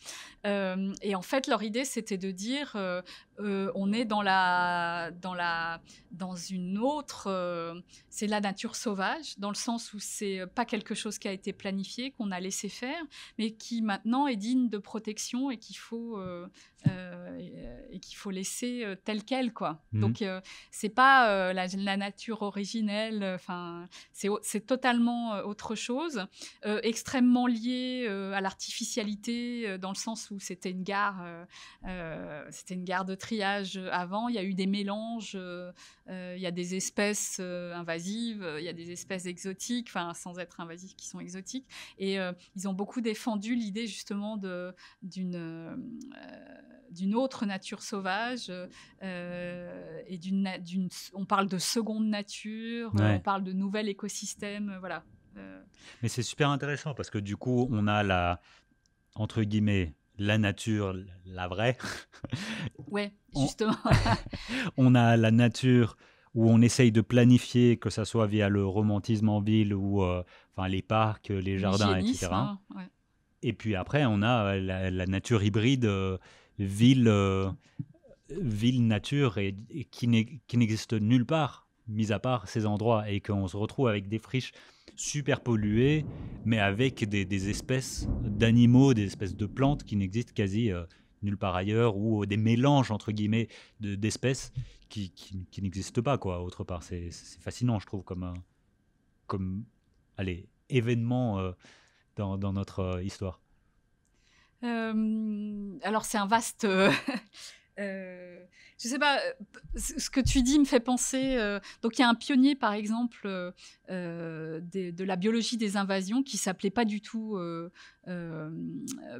Euh, et en fait, leur idée, c'était de dire euh, euh, on est dans, la, dans, la, dans une autre... Euh, c'est la nature sauvage, dans le sens où c'est pas quelque chose qui a été planifié, qu'on a laissé faire, mais qui maintenant est digne de protection et qu'il faut, euh, euh, et, et qu'il faut laisser euh, tel quel, quoi. Mmh. Donc, euh, c'est pas euh, la, la nature originelle, enfin, c'est, c'est totalement autre chose. Euh, extrêmement lié euh, à l'artificialité euh, dans le sens où c'était une gare euh, euh, c'était une gare de triage avant, il y a eu des mélanges euh, euh, il y a des espèces euh, invasives, euh, il y a des espèces exotiques, enfin sans être invasives qui sont exotiques et euh, ils ont beaucoup défendu l'idée justement de, d'une, euh, d'une autre nature sauvage euh, et d'une, d'une, on parle de seconde nature, ouais. on parle de nouvel écosystème, voilà. Mais c'est super intéressant parce que du coup, on a la, entre guillemets, la nature, la vraie. Ouais, justement. on, on a la nature où on essaye de planifier, que ça soit via le romantisme en ville ou euh, enfin, les parcs, les jardins, et cetera. Hein, ouais. Et puis après, on a la, la nature hybride, euh, ville, euh, ville, nature, et, et qui, n'est, qui n'existe nulle part, mis à part ces endroits, et qu'on se retrouve avec des friches super pollué, mais avec des, des espèces d'animaux, des espèces de plantes qui n'existent quasi euh, nulle part ailleurs, ou euh, des mélanges, entre guillemets, de, d'espèces qui, qui, qui n'existent pas, quoi, autre part. C'est, c'est fascinant, je trouve, comme, euh, comme allez, événement euh, dans, dans notre euh, histoire. Euh, alors, c'est un vaste... Euh... Euh, je sais pas, ce que tu dis me fait penser. Euh, donc il y a un pionnier par exemple euh, des, de la biologie des invasions qui s'appelait pas du tout euh, euh,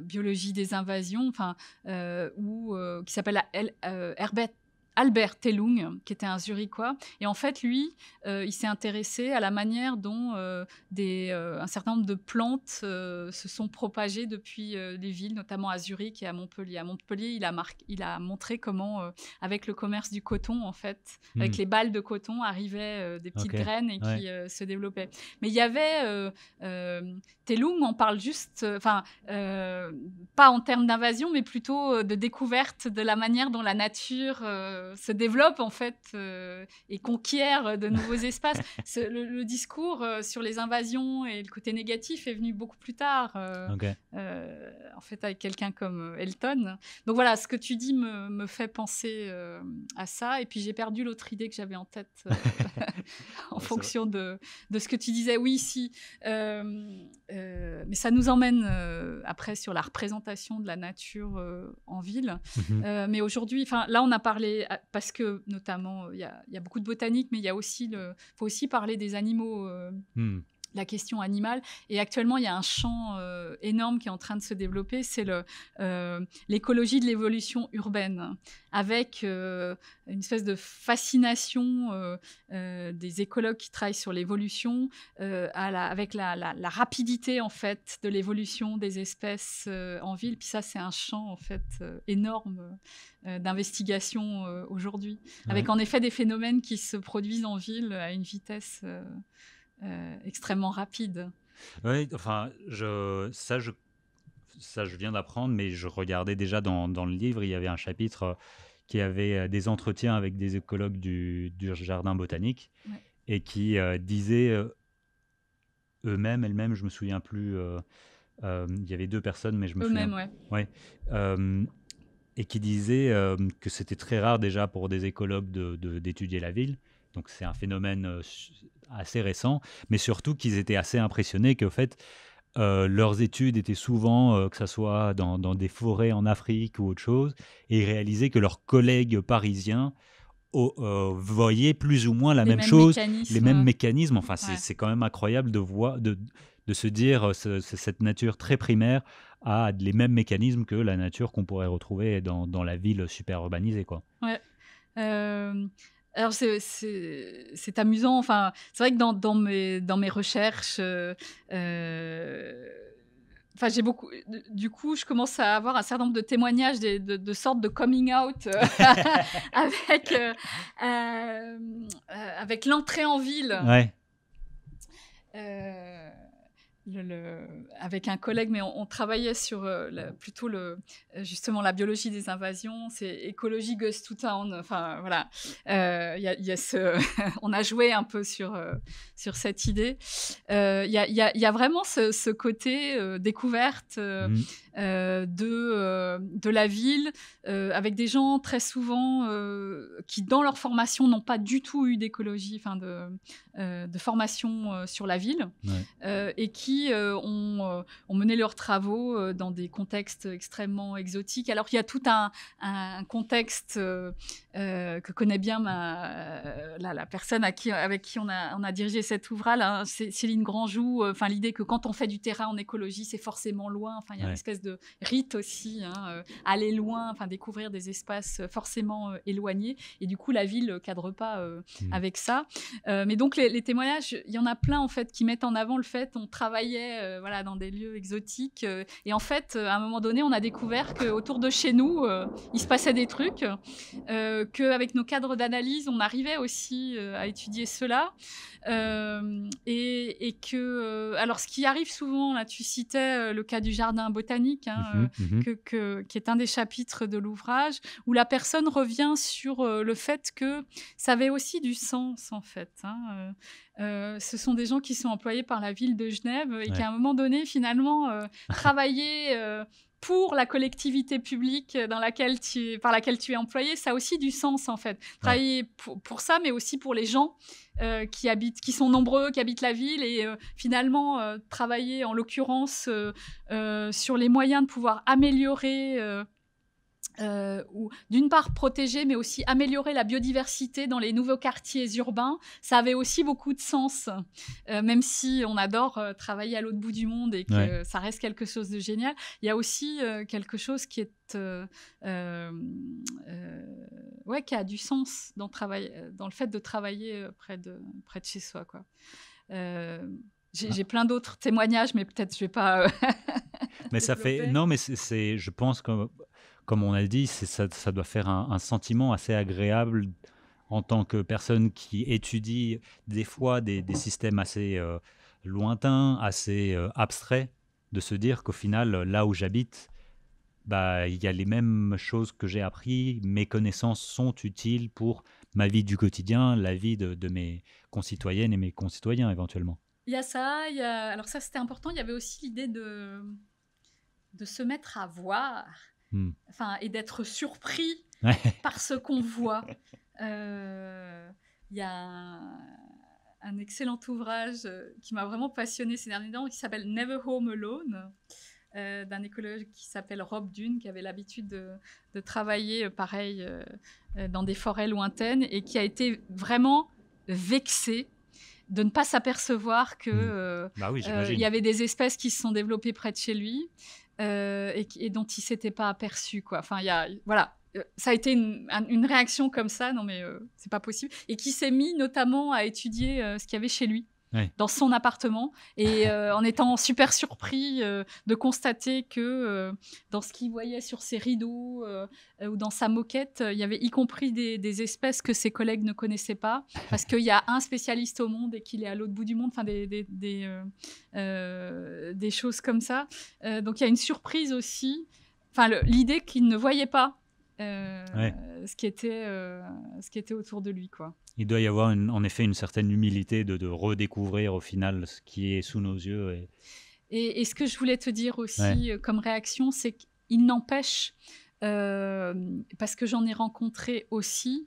biologie des invasions, enfin euh, ou euh, qui s'appelle L, euh, Herbert Albert Tellung, qui était un Zurichois. Et en fait, lui, euh, il s'est intéressé à la manière dont euh, des, euh, un certain nombre de plantes euh, se sont propagées depuis euh, les villes, notamment à Zurich et à Montpellier. À Montpellier, il a, mar... il a montré comment, euh, avec le commerce du coton, en fait, mmh. avec les balles de coton, arrivaient euh, des petites okay. graines et ouais. qui euh, se développaient. Mais il y avait... Euh, euh, Tellung, on parle juste... Enfin, euh, euh, pas en termes d'invasion, mais plutôt de découverte de la manière dont la nature... Euh, se développe en fait euh, et conquiert de nouveaux espaces. Ce, le, le discours euh, sur les invasions et le côté négatif est venu beaucoup plus tard, euh, okay. euh, en fait avec quelqu'un comme Elton. Donc voilà, ce que tu dis me, me fait penser euh, à ça. Et puis j'ai perdu l'autre idée que j'avais en tête euh, en ouais, fonction de, de ce que tu disais. Oui, si. Euh, euh, mais ça nous emmène euh, après sur la représentation de la nature euh, en ville. Mm-hmm. euh, mais aujourd'hui, là on a parlé parce que, notamment, il y, y a beaucoup de botanique, mais il y a aussi le, faut aussi parler des animaux, euh, hmm. la question animale. Et actuellement, il y a un champ euh, énorme qui est en train de se développer, c'est le, euh, l'écologie de l'évolution urbaine, avec euh, une espèce de fascination euh, euh, des écologues qui travaillent sur l'évolution, euh, à la, avec la, la, la rapidité, en fait, de l'évolution des espèces euh, en ville. Puis ça, c'est un champ, en fait, euh, énorme euh, d'investigation euh, aujourd'hui, ouais. avec, en effet, des phénomènes qui se produisent en ville à une vitesse... Euh, Euh, extrêmement rapide. Oui, enfin, je, ça, je, ça, je viens d'apprendre, mais je regardais déjà dans, dans le livre, il y avait un chapitre qui avait des entretiens avec des écologues du, du jardin botanique ouais. et qui euh, disaient eux-mêmes, elles-mêmes, je ne me souviens plus, euh, euh, il y avait deux personnes, mais je me eux-mêmes, souviens... Eux-mêmes, ouais. ouais euh, et qui disaient euh, que c'était très rare déjà pour des écologues de, de, d'étudier la ville. Donc, c'est un phénomène euh, assez récent, mais surtout qu'ils étaient assez impressionnés qu'en fait, euh, leurs études étaient souvent, euh, que ce soit dans, dans des forêts en Afrique ou autre chose, et ils réalisaient que leurs collègues parisiens oh, euh, voyaient plus ou moins la les même chose, mécanismes. les mêmes mécanismes. Enfin, ouais. c'est, c'est quand même incroyable de, voir, de, de se dire que cette nature très primaire a les mêmes mécanismes que la nature qu'on pourrait retrouver dans, dans la ville super urbanisée, quoi. Ouais. Euh... Alors, c'est, c'est, c'est amusant. Enfin, c'est vrai que dans, dans, mes, dans mes recherches, euh, euh, enfin, j'ai beaucoup, du coup, je commence à avoir un certain nombre de témoignages des, de, de sortes de coming out euh, avec, euh, euh, avec l'entrée en ville. Ouais. Euh, Le, le, avec un collègue, mais on, on travaillait sur euh, la, plutôt le, justement la biologie des invasions, c'est écologie goes to town. Enfin voilà, euh, y a, y a ce, on a joué un peu sur euh, sur cette idée. Il euh, y, y, y a vraiment ce, ce côté euh, découverte euh, mmh. euh, de euh, de la ville euh, avec des gens très souvent euh, qui dans leur formation n'ont pas du tout eu d'écologie, enfin de euh, de formation euh, sur la ville ouais. euh, et qui Euh, ont, euh, ont mené leurs travaux euh, dans des contextes extrêmement exotiques. Alors qu'il y a tout un, un contexte euh, euh, que connaît bien ma, euh, la, la personne à qui, avec qui on a, on a dirigé cet ouvrage, hein, Céline Granjou, euh, l'idée que quand on fait du terrain en écologie, c'est forcément loin. Il y a ouais. une espèce de rite aussi, hein, euh, aller loin, découvrir des espaces forcément euh, éloignés. Et du coup, la ville ne cadre pas euh, mmh. avec ça. Euh, mais donc, les, les témoignages, il y en a plein en fait, qui mettent en avant le fait qu'on travaille Euh, voilà, dans des lieux exotiques. Euh, et en fait, euh, à un moment donné, on a découvert qu'autour de chez nous, euh, il se passait des trucs, euh, qu'avec nos cadres d'analyse, on arrivait aussi euh, à étudier cela. Euh, et, et que... Euh, alors, ce qui arrive souvent, là, tu citais euh, le cas du jardin botanique, hein, mmh, euh, mmh. Que, que, qui est un des chapitres de l'ouvrage, où la personne revient sur euh, le fait que ça avait aussi du sens, en fait. Hein, euh, Euh, ce sont des gens qui sont employés par la ville de Genève et ouais. qui, à un moment donné, finalement, euh, travaillaient euh, pour la collectivité publique dans laquelle tu, par laquelle tu es employé. Ça a aussi du sens, en fait. Travailler ouais. pour, pour ça, mais aussi pour les gens euh, qui habitent, qui sont nombreux, qui habitent la ville et euh, finalement, euh, travailler, en l'occurrence, euh, euh, sur les moyens de pouvoir améliorer... Euh, Euh, ou d'une part protéger, mais aussi améliorer la biodiversité dans les nouveaux quartiers urbains, ça avait aussi beaucoup de sens. Euh, même si on adore euh, travailler à l'autre bout du monde et que ouais. ça reste quelque chose de génial, il y a aussi euh, quelque chose qui est euh, euh, ouais, qui a du sens dans, travail, dans le fait de travailler près de, près de chez soi, quoi. Euh, j'ai, ah. j'ai plein d'autres témoignages, mais peut-être je ne vais pas... mais ça fait... Non, mais c'est, c'est, je pense que, comme on a dit, c'est, ça, ça doit faire un, un sentiment assez agréable en tant que personne qui étudie des fois des, des systèmes assez euh, lointains, assez euh, abstraits, de se dire qu'au final, là où j'habite... Bah, il y a les mêmes choses que j'ai apprises, mes connaissances sont utiles pour ma vie du quotidien, la vie de, de mes concitoyennes et mes concitoyens éventuellement. Il y a ça, il y a... alors ça c'était important, il y avait aussi l'idée de, de se mettre à voir, hmm. enfin, et d'être surpris ouais. par ce qu'on voit. Euh, il y a un... un excellent ouvrage qui m'a vraiment passionnée ces derniers temps, qui s'appelle « Never home alone ». Euh, d'un écologue qui s'appelle Rob Dune, qui avait l'habitude de, de travailler, euh, pareil, euh, euh, dans des forêts lointaines, et qui a été vraiment vexé de ne pas s'apercevoir qu'il euh, bah oui, euh, y avait des espèces qui se sont développées près de chez lui euh, et, et dont il ne s'était pas aperçu, quoi. Enfin, y a, voilà, euh, ça a été une, un, une réaction comme ça, non mais euh, c'est pas possible, et qui s'est mis notamment à étudier euh, ce qu'il y avait chez lui. Ouais. Dans son appartement, et euh, en étant super surpris euh, de constater que euh, dans ce qu'il voyait sur ses rideaux euh, euh, ou dans sa moquette, euh, il y avait y compris des, des espèces que ses collègues ne connaissaient pas, parce qu'il y a un spécialiste au monde et qu'il est à l'autre bout du monde, enfin des, des, des, euh, euh, des choses comme ça. Euh, donc il y a une surprise aussi, enfin le, l'idée qu'il ne voyait pas euh, ouais. ce qui était, euh, ce qui était autour de lui, quoi. Il doit y avoir une, en effet une certaine humilité de, de redécouvrir au final ce qui est sous nos yeux. Et, et, et ce que je voulais te dire aussi ouais. comme réaction, c'est qu'il n'empêche, euh, parce que j'en ai rencontré aussi,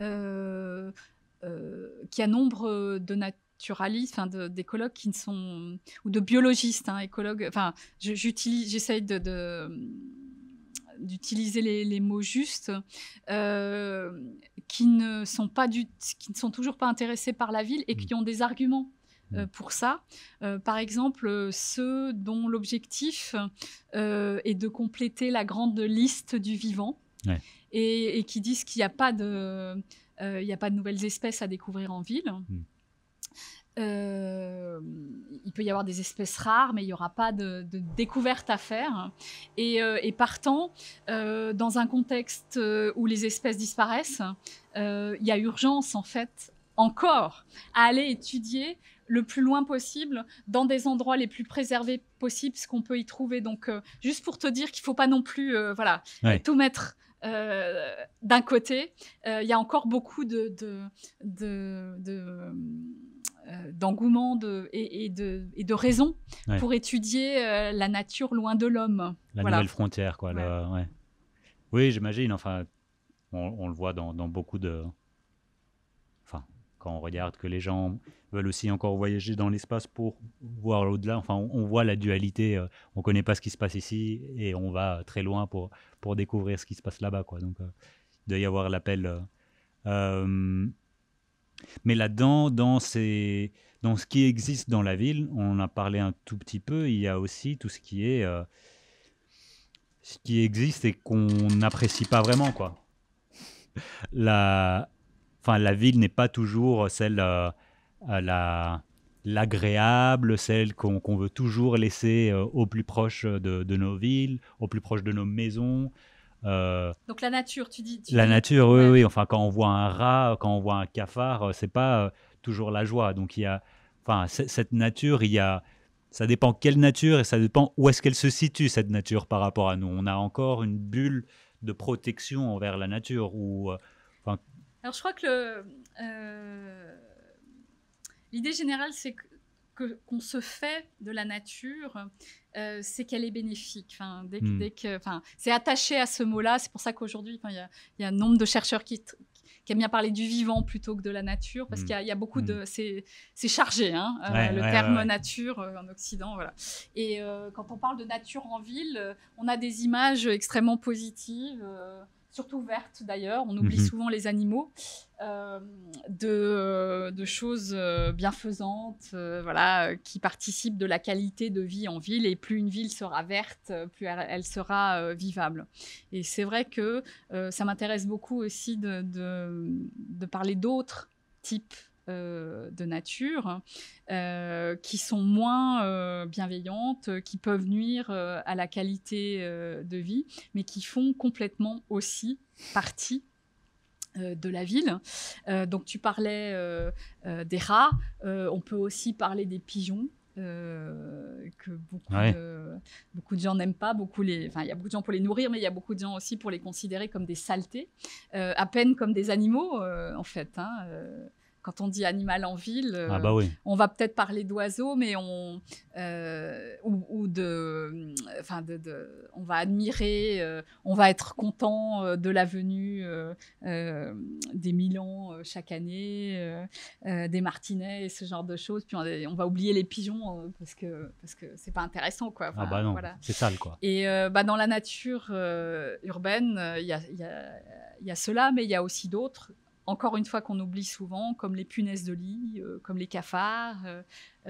euh, euh, qu'il y a nombre de naturalistes, enfin de, d'écologues qui ne sont... ou de biologistes, hein, écologues... Enfin, j'utilise, j'essaye de... de d'utiliser les, les mots justes, euh, qui ne sont pas du, qui ne sont toujours pas intéressés par la ville et mmh. qui ont des arguments euh, pour ça. Euh, par exemple, euh, ceux dont l'objectif euh, est de compléter la grande liste du vivant ouais. et, et qui disent qu'il n'y a pas de, euh, il n'y a pas de nouvelles espèces à découvrir en ville. Mmh. Euh, il peut y avoir des espèces rares, mais il n'y aura pas de, de découverte à faire. Et, euh, et partant, euh, dans un contexte où les espèces disparaissent, euh, il y a urgence, en fait, encore, à aller étudier le plus loin possible, dans des endroits les plus préservés possibles, ce qu'on peut y trouver. Donc, euh, juste pour te dire qu'il ne faut pas non plus euh, voilà, ouais. tout mettre... Euh, d'un côté, il euh, y a encore beaucoup de, de, de, de, euh, d'engouement de, et, et de, et de raisons ouais. pour étudier euh, la nature loin de l'homme. La voilà. nouvelle frontière, quoi. Ouais. Le, ouais. Oui, j'imagine. Enfin, on, on le voit dans, dans beaucoup de... Enfin, quand on regarde que les gens veulent aussi encore voyager dans l'espace pour voir au-delà. Enfin, on, on voit la dualité. Euh, on ne connaît pas ce qui se passe ici et on va très loin pour... pour découvrir ce qui se passe là-bas, quoi. Donc, euh, il doit y avoir l'appel. Euh, euh, mais là-dedans, dans, ces, dans ce qui existe dans la ville, on en a parlé un tout petit peu, il y a aussi tout ce qui est... Euh, ce qui existe et qu'on n'apprécie pas vraiment, quoi. La, enfin, la ville n'est pas toujours celle... Euh, à la... l'agréable, celle qu'on, qu'on veut toujours laisser euh, au plus proche de, de nos villes, au plus proche de nos maisons. Euh, Donc la nature, tu dis tu La dis, nature, oui, ouais. oui. Enfin, quand on voit un rat, quand on voit un cafard, c'est pas euh, toujours la joie. Donc il y a, enfin, cette nature, il y a, ça dépend quelle nature et ça dépend où est-ce qu'elle se situe, cette nature, par rapport à nous. On a encore une bulle de protection envers la nature. Où, euh, Alors je crois que le... Euh... L'idée générale, c'est que, que, qu'on se fait de la nature, euh, c'est qu'elle est bénéfique. Enfin, dès, mmh. dès que, enfin, c'est attaché à ce mot-là. C'est pour ça qu'aujourd'hui, enfin, il y a, il y a un nombre de chercheurs qui, qui aiment bien parler du vivant plutôt que de la nature, parce mmh. qu'il y a, il y a beaucoup mmh. de... C'est, c'est chargé, hein, euh, ouais, le ouais, terme ouais, ouais. nature euh, en Occident. Voilà. Et euh, quand on parle de nature en ville, euh, on a des images extrêmement positives, euh, surtout vertes d'ailleurs, on oublie mm-hmm. souvent les animaux, euh, de, de choses bienfaisantes, euh, voilà, qui participent de la qualité de vie en ville. Et plus une ville sera verte, plus elle, elle sera euh, vivable. Et c'est vrai que euh, ça m'intéresse beaucoup aussi de, de, de parler d'autres types Euh, de nature, euh, qui sont moins euh, bienveillantes, euh, qui peuvent nuire euh, à la qualité euh, de vie, mais qui font complètement aussi partie euh, de la ville. Euh, donc tu parlais euh, euh, des rats, euh, on peut aussi parler des pigeons, Euh, que beaucoup, ouais. de, beaucoup de gens n'aiment pas. Beaucoup les, enfin, il y a beaucoup de gens pour les nourrir, mais il y a beaucoup de gens aussi pour les considérer comme des saletés, euh, à peine comme des animaux, euh, en fait. Hein, euh, quand on dit animal en ville, euh, ah bah oui. on va peut-être parler d'oiseaux, mais on, euh, ou, ou de, enfin de, de, on va admirer, euh, on va être content de la venue euh, euh, des Milans euh, chaque année, euh, euh, des Martinets et ce genre de choses. Puis on, on va oublier les pigeons euh, parce que parce que c'est pas intéressant, quoi. Enfin, ah bah non, voilà. C'est sale, quoi. Et euh, bah dans la nature euh, urbaine, il y a il y a il y a cela, mais il y a aussi d'autres. Encore une fois qu'on oublie souvent, comme les punaises de lit, euh, comme les cafards, euh,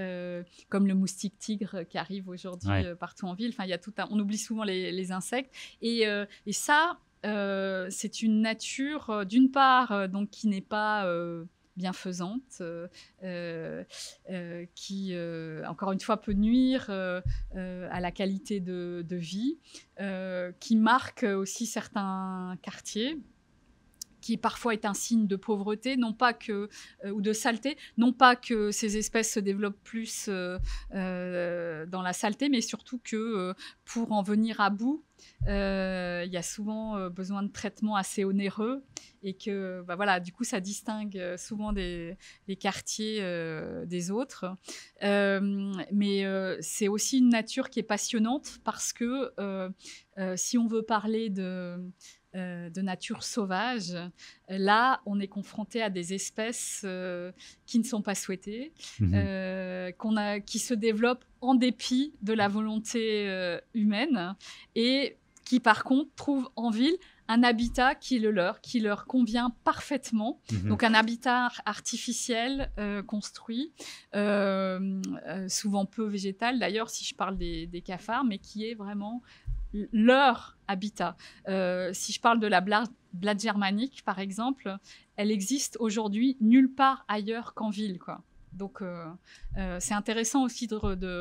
euh, comme le moustique tigre qui arrive aujourd'hui ouais. euh, partout en ville. Enfin, il y a tout un... On oublie souvent les, les insectes. Et, euh, et ça, euh, c'est une nature, euh, d'une part, euh, donc, qui n'est pas euh, bienfaisante, euh, euh, qui, euh, encore une fois, peut nuire euh, euh, à la qualité de, de vie, euh, qui marque aussi certains quartiers, qui parfois est un signe de pauvreté, non pas que, euh, ou de saleté, non pas que ces espèces se développent plus euh, euh, dans la saleté, mais surtout que euh, pour en venir à bout, euh, il y a souvent euh, besoin de traitements assez onéreux et que, bah voilà, du coup, ça distingue souvent des, des quartiers euh, des autres. Euh, mais euh, c'est aussi une nature qui est passionnante parce que euh, euh, si on veut parler de... Euh, de nature sauvage. Là, on est confronté à des espèces euh, qui ne sont pas souhaitées, mmh. euh, qu'on a, qui se développent en dépit de la volonté euh, humaine et qui, par contre, trouvent en ville un habitat qui est le leur, qui leur convient parfaitement. Mmh. Donc, un habitat artificiel euh, construit, euh, euh, souvent peu végétal, d'ailleurs, si je parle des, des cafards, mais qui est vraiment... leur habitat. Euh, si je parle de la blatte, blatte germanique, par exemple, elle existe aujourd'hui nulle part ailleurs qu'en ville, quoi. Donc, euh, euh, c'est intéressant aussi de, de,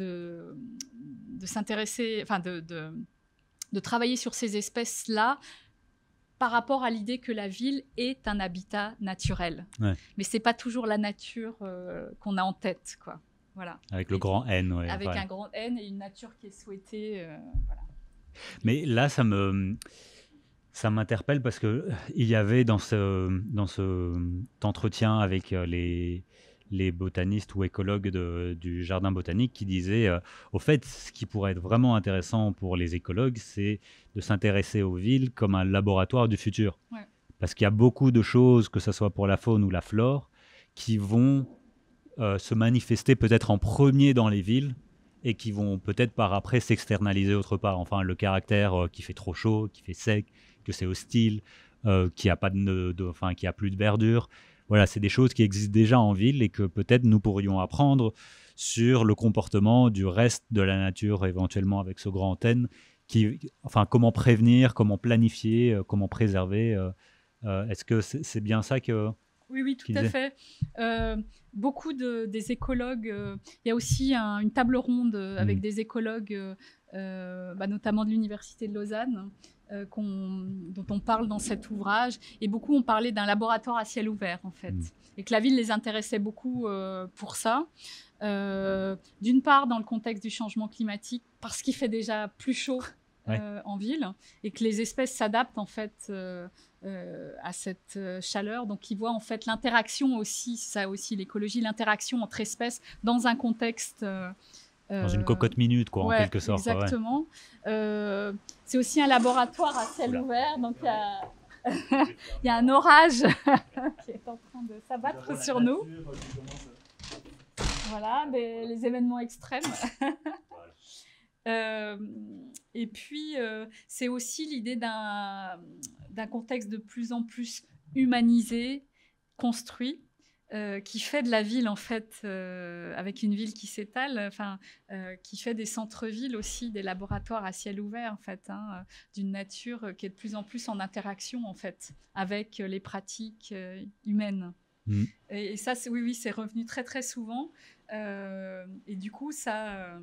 de, de s'intéresser, enfin, de, de, de travailler sur ces espèces-là par rapport à l'idée que la ville est un habitat naturel. Ouais. Mais ce n'est pas toujours la nature euh, qu'on a en tête, quoi. Voilà. Avec le et grand N, oui. Avec ouais. un grand N et une nature qui est souhaitée, euh, voilà. Mais là, ça me, ça m'interpelle parce que il y avait dans ce, dans ce entretien avec les, les botanistes ou écologues de, du jardin botanique qui disaient, euh, au fait, ce qui pourrait être vraiment intéressant pour les écologues, c'est de s'intéresser aux villes comme un laboratoire du futur, ouais. parce qu'il y a beaucoup de choses, que ce soit pour la faune ou la flore, qui vont euh, se manifester peut-être en premier dans les villes. Et qui vont peut-être par après s'externaliser autre part. Enfin, le caractère euh, qui fait trop chaud, qui fait sec, que c'est hostile, euh, qui a pas de, de, enfin, qui a plus de verdure. Voilà, c'est des choses qui existent déjà en ville et que peut-être nous pourrions apprendre sur le comportement du reste de la nature, éventuellement avec ce grand N, qui, enfin, comment prévenir, comment planifier, euh, comment préserver. Euh, euh, est-ce que c'est, c'est bien ça que... Oui, oui, tout à fait. Euh, beaucoup de, des écologues, euh, il y a aussi un, une table ronde avec mmh. des écologues, euh, bah, notamment de l'Université de Lausanne, euh, qu'on, dont on parle dans cet ouvrage. Et beaucoup ont parlé d'un laboratoire à ciel ouvert, en fait. Mmh. Et que la ville les intéressait beaucoup euh, pour ça. Euh, d'une part, dans le contexte du changement climatique, parce qu'il fait déjà plus chaud euh, ouais. en ville et que les espèces s'adaptent, en fait, euh, Euh, à cette euh, chaleur, donc ils voient en fait l'interaction aussi, ça aussi l'écologie, l'interaction entre espèces dans un contexte euh, dans une cocotte minute quoi, ouais, en quelque sorte. Exactement. Ouais. Euh, c'est aussi un laboratoire à ciel Oula. ouvert, donc il y a, il y a un orage qui est en train de s'abattre sur nous. Voilà, des, les événements extrêmes. Euh, et puis, euh, c'est aussi l'idée d'un, d'un contexte de plus en plus humanisé, construit, euh, qui fait de la ville, en fait, euh, avec une ville qui s'étale, enfin, euh, qui fait des centres-villes aussi, des laboratoires à ciel ouvert, en fait, hein, d'une nature qui est de plus en plus en interaction, en fait, avec les pratiques euh, humaines. Mmh. Et, et ça, c'est, oui, oui, c'est revenu très, très souvent. Euh, et du coup, ça...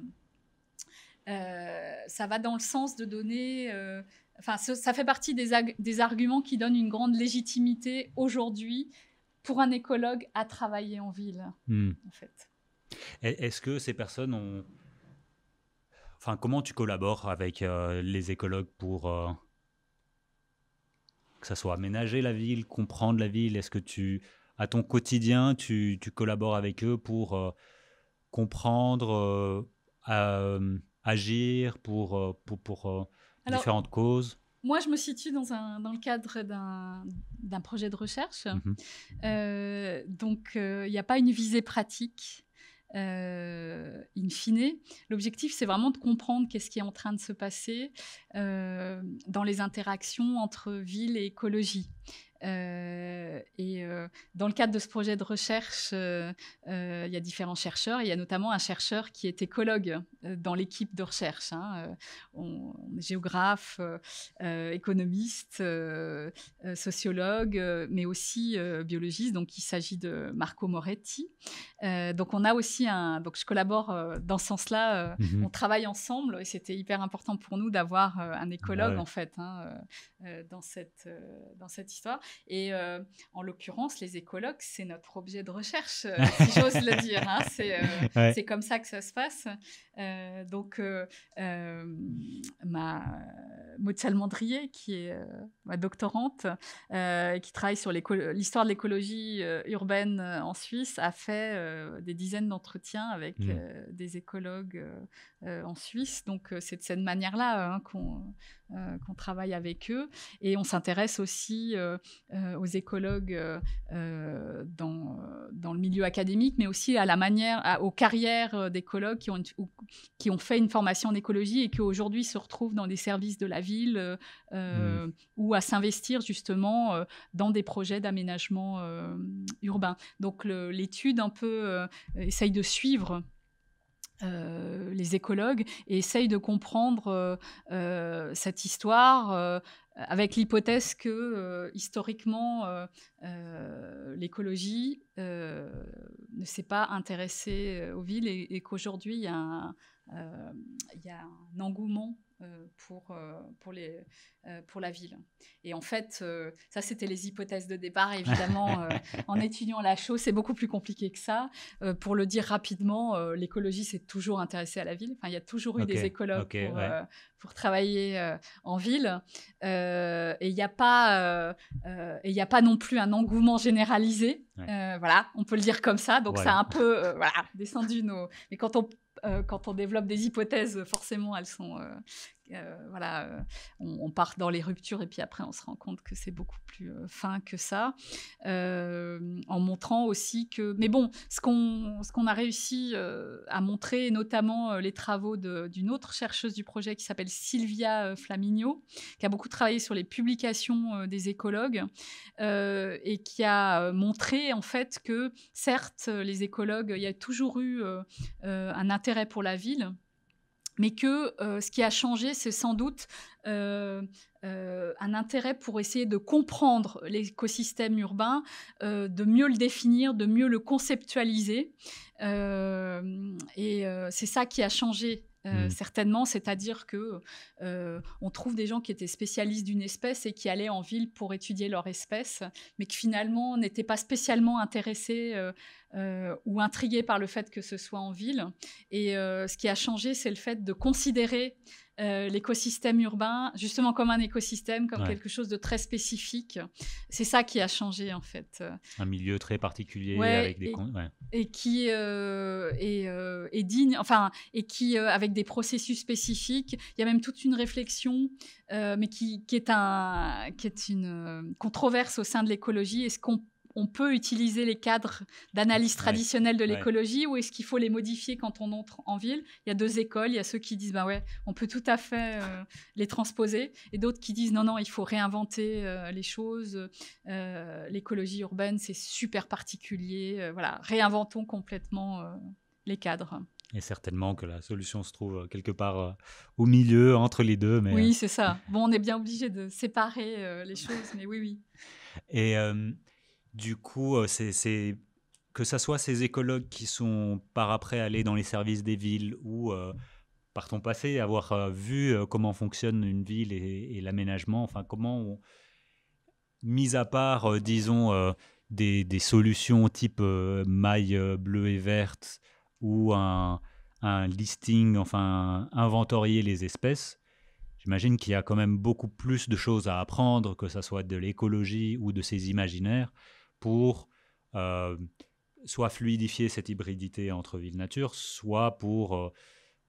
Euh, ça va dans le sens de donner... Euh, enfin, ça, ça fait partie des, des arguments qui donnent une grande légitimité aujourd'hui pour un écologue à travailler en ville, mmh. en fait. Est-ce que ces personnes ont... Enfin, comment tu collabores avec euh, les écologues pour euh, que ça soit aménager la ville, comprendre la ville? Est-ce que tu, à ton quotidien, tu, tu collabores avec eux pour euh, comprendre... Euh, Euh, agir pour, pour, pour euh, Alors, différentes causes? Moi, je me situe dans, un, dans le cadre d'un, d'un projet de recherche. Mmh. Euh, donc, il euh, n'y a pas une visée pratique, euh, in fine. L'objectif, c'est vraiment de comprendre qu'est-ce qui est en train de se passer euh, dans les interactions entre ville et écologie. Euh, et euh, dans le cadre de ce projet de recherche, euh, euh, il y a différents chercheurs. Il y a notamment un chercheur qui est écologue euh, dans l'équipe de recherche. Hein, euh, on, on est géographe, euh, économiste, euh, euh, sociologue, euh, mais aussi euh, biologiste. Donc, il s'agit de Marco Moretti. Euh, donc, on a aussi un... Donc, je collabore euh, dans ce sens-là. Euh, mm-hmm. On travaille ensemble et c'était hyper important pour nous d'avoir euh, un écologue, ouais. en fait, hein, euh, dans cette, euh, dans cette histoire. Et euh, en l'occurrence, les écologues, c'est notre objet de recherche, euh, si j'ose le dire. Hein, c'est, euh, ouais. c'est comme ça que ça se passe. Euh, donc, euh, euh, ma Maud Salmandrier, qui est euh, ma doctorante, euh, qui travaille sur l'histoire de l'écologie euh, urbaine en Suisse, a fait euh, des dizaines d'entretiens avec mmh. euh, des écologues euh, euh, en Suisse. Donc, euh, c'est de cette manière-là hein, qu'on, euh, qu'on travaille avec eux. Et on s'intéresse aussi... Euh, Euh, aux écologues euh, dans, dans le milieu académique, mais aussi à la manière, à, aux carrières d'écologues qui ont, une, ou, qui ont fait une formation en écologie et qui aujourd'hui se retrouvent dans des services de la ville euh, mmh. ou à s'investir justement euh, dans des projets d'aménagement euh, urbain. Donc le, l'étude un peu euh, essaye de suivre euh, les écologues et essaye de comprendre euh, euh, cette histoire euh, avec l'hypothèse que, euh, historiquement, euh, euh, l'écologie euh, ne s'est pas intéressée aux villes et, et qu'aujourd'hui, il y a un, euh, il y a un engouement euh, pour, euh, pour, les, euh, pour la ville. Et en fait, euh, ça, c'était les hypothèses de départ. Évidemment, euh, en étudiant la chose, c'est beaucoup plus compliqué que ça. Euh, pour le dire rapidement, euh, l'écologie s'est toujours intéressée à la ville. Enfin, il y a toujours eu okay, des écologues okay, pour... Ouais. Euh, pour travailler euh, en ville. Euh, et il n'y a pas, euh, euh, et il n'y a pas non plus un engouement généralisé. Ouais. Euh, voilà, on peut le dire comme ça. Donc, voilà. Ça a un peu euh, voilà, descendu nos... Mais quand on, euh, quand on développe des hypothèses, forcément, elles sont... Euh, euh, voilà, euh, on, on part dans les ruptures et puis après, on se rend compte que c'est beaucoup plus euh, fin que ça. Euh, en montrant aussi que... Mais bon, ce qu'on, ce qu'on a réussi euh, à montrer, notamment euh, les travaux de, d'une autre chercheuse du projet qui s'appelle Sylvia Flaminio, qui a beaucoup travaillé sur les publications euh, des écologues euh, et qui a montré en fait que certes les écologues, il y a toujours eu euh, euh, un intérêt pour la ville, mais que euh, ce qui a changé, c'est sans doute euh, euh, un intérêt pour essayer de comprendre l'écosystème urbain, euh, de mieux le définir, de mieux le conceptualiser. Euh, et euh, c'est ça qui a changé. Euh, mmh. Certainement, c'est-à-dire que euh, on trouve des gens qui étaient spécialistes d'une espèce et qui allaient en ville pour étudier leur espèce, mais qui finalement n'étaient pas spécialement intéressés euh, euh, ou intrigués par le fait que ce soit en ville. Et euh, ce qui a changé, c'est le fait de considérer Euh, l'écosystème urbain, justement comme un écosystème, comme ouais. quelque chose de très spécifique. C'est ça qui a changé, en fait. Un milieu très particulier ouais, avec des... Et, con... ouais. et qui euh, est, euh, est digne, enfin, et qui, euh, avec des processus spécifiques, il y a même toute une réflexion, euh, mais qui, qui est un, qui est une controverse au sein de l'écologie. Est-ce qu'on on peut utiliser les cadres d'analyse traditionnelle ouais. de l'écologie ouais. ou est-ce qu'il faut les modifier quand on entre en ville? Il y a deux écoles, il y a ceux qui disent ben ouais, on peut tout à fait euh, les transposer, et d'autres qui disent non, non, il faut réinventer euh, les choses, euh, l'écologie urbaine c'est super particulier, euh, voilà, réinventons complètement euh, les cadres. Et certainement que la solution se trouve quelque part euh, au milieu, entre les deux. Mais... Oui, c'est ça. Bon, on est bien obligé de séparer euh, les choses, mais oui, oui. Et euh, du coup, c'est, c'est... que ce soit ces écologues qui sont par après allés dans les services des villes ou euh, par ton passé, avoir euh, vu euh, comment fonctionne une ville et, et l'aménagement, enfin, comment, on... mis à part, euh, disons, euh, des, des solutions type euh, maille euh, bleue et verte, ou un, un listing, enfin, inventorier les espèces. J'imagine qu'il y a quand même beaucoup plus de choses à apprendre, que ça soit de l'écologie ou de ces imaginaires, pour euh, soit fluidifier cette hybridité entre ville-nature, soit pour euh,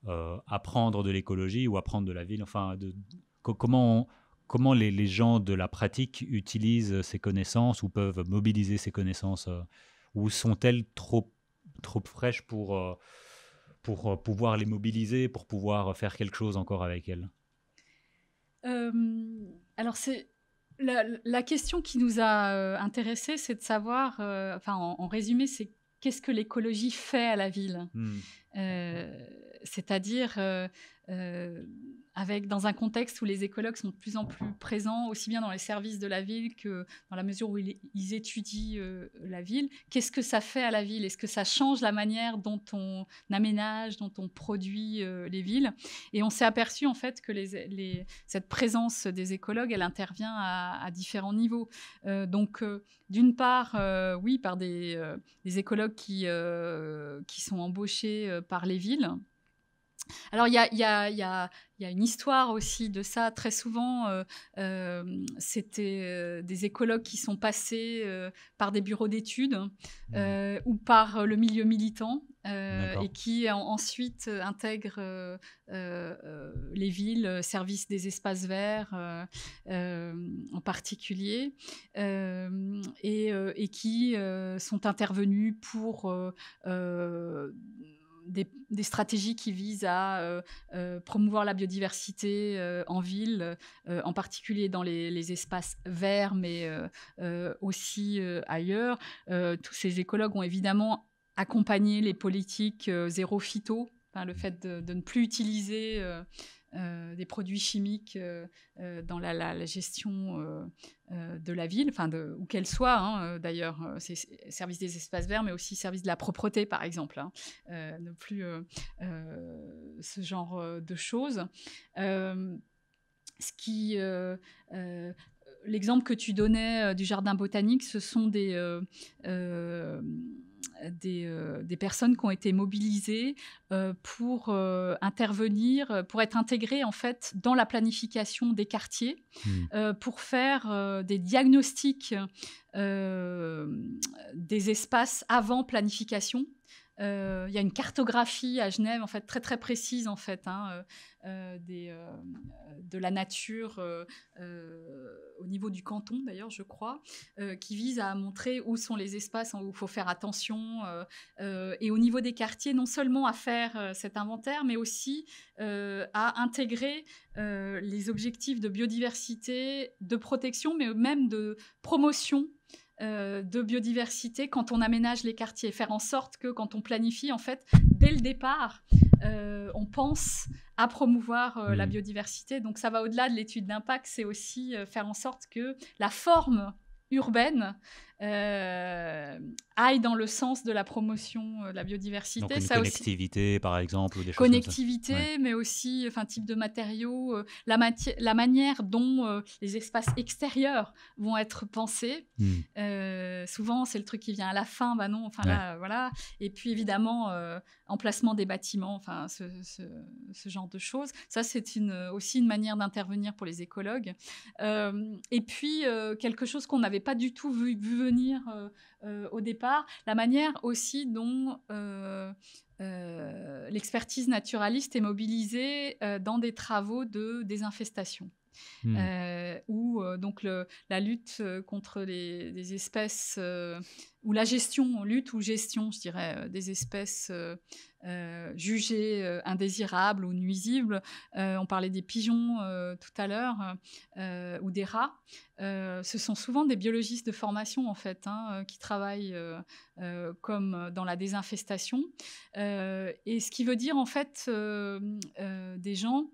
euh, apprendre de l'écologie ou apprendre de la ville. Enfin, de, co- comment, on, comment les, les gens de la pratique utilisent ces connaissances ou peuvent mobiliser ces connaissances euh, ou sont-elles trop trop fraîche pour, euh, pour euh, pouvoir les mobiliser, pour pouvoir faire quelque chose encore avec elles? euh, Alors, c'est, la, la question qui nous a euh, intéressés, c'est de savoir, euh, enfin, en, en résumé, c'est qu'est-ce que l'écologie fait à la ville? mmh. euh, C'est-à-dire... Euh, euh, avec, dans un contexte où les écologues sont de plus en plus présents, aussi bien dans les services de la ville que dans la mesure où ils, ils étudient euh, la ville, qu'est-ce que ça fait à la ville? Est-ce que ça change la manière dont on aménage, dont on produit euh, les villes? Et on s'est aperçu en fait que les, les, cette présence des écologues, elle intervient à, à différents niveaux. Euh, donc, euh, d'une part, euh, oui, par des, euh, des écologues qui, euh, qui sont embauchés euh, par les villes. Alors, il y a, y a, y a, y a une histoire aussi de ça. Très souvent, euh, euh, c'était euh, des écologues qui sont passés euh, par des bureaux d'études euh, mmh. ou par le milieu militant euh, et qui en, ensuite intègrent euh, euh, les villes, services des espaces verts euh, euh, en particulier, euh, et, euh, et qui euh, sont intervenus pour... Euh, euh, Des, des stratégies qui visent à euh, euh, promouvoir la biodiversité euh, en ville, euh, en particulier dans les, les espaces verts, mais euh, euh, aussi euh, ailleurs. Euh, tous ces écologues ont évidemment accompagné les politiques euh, zéro phyto, hein, le fait de, de ne plus utiliser euh, euh, des produits chimiques euh, euh, dans la, la, la gestion euh, euh, de la ville, enfin de, où qu'elle soit, hein, d'ailleurs, euh, c'est service des espaces verts, mais aussi service de la propreté, par exemple, hein, euh, ne plus euh, euh, ce genre de choses. Euh, ce qui... Euh, euh, L'exemple que tu donnais euh, du jardin botanique, ce sont des... Euh, euh, Des, euh, des personnes qui ont été mobilisées euh, pour euh, intervenir, pour être intégrées en fait dans la planification des quartiers, mmh. euh, pour faire euh, des diagnostics euh, des espaces avant planification. Euh, y a une cartographie à Genève en fait très très précise en fait hein, euh, des, euh, de la nature euh, euh, au niveau du canton d'ailleurs je crois euh, qui vise à montrer où sont les espaces où il faut faire attention euh, euh, et au niveau des quartiers non seulement à faire euh, cet inventaire mais aussi euh, à intégrer euh, les objectifs de biodiversité, de protection mais même de promotion Euh, de biodiversité quand on aménage les quartiers, faire en sorte que quand on planifie, en fait, dès le départ, euh, on pense à promouvoir euh, mmh. la biodiversité. Donc, ça va au-delà de l'étude d'impact, c'est aussi euh, faire en sorte que la forme urbaine euh, aille dans le sens de la promotion euh, de la biodiversité. Donc une ça connectivité, aussi... par exemple, ou des connectivité, choses comme ça. Mais aussi enfin, type de matériaux, euh, la, mati- la manière dont euh, les espaces extérieurs vont être pensés. Mmh. Euh, souvent, c'est le truc qui vient à la fin, bah non, enfin ouais. là, voilà. Et puis évidemment, euh, emplacement des bâtiments, enfin ce, ce, ce genre de choses. Ça, c'est une, aussi une manière d'intervenir pour les écologues. Euh, et puis, euh, quelque chose qu'on n'avait pas du tout vu, vu venir euh, euh, au départ, la manière aussi dont euh, euh, l'expertise naturaliste est mobilisée euh, dans des travaux de désinfestation. mmh. euh, où euh, donc le, la lutte contre les, les espèces, euh, ou la gestion, lutte ou gestion, je dirais, des espèces euh, euh, jugées euh, indésirables ou nuisibles. Euh, on parlait des pigeons euh, tout à l'heure, euh, ou des rats. Euh, ce sont souvent des biologistes de formation, en fait, hein, qui travaillent euh, euh, comme dans la désinfestation. Euh, et ce qui veut dire, en fait, euh, euh, des gens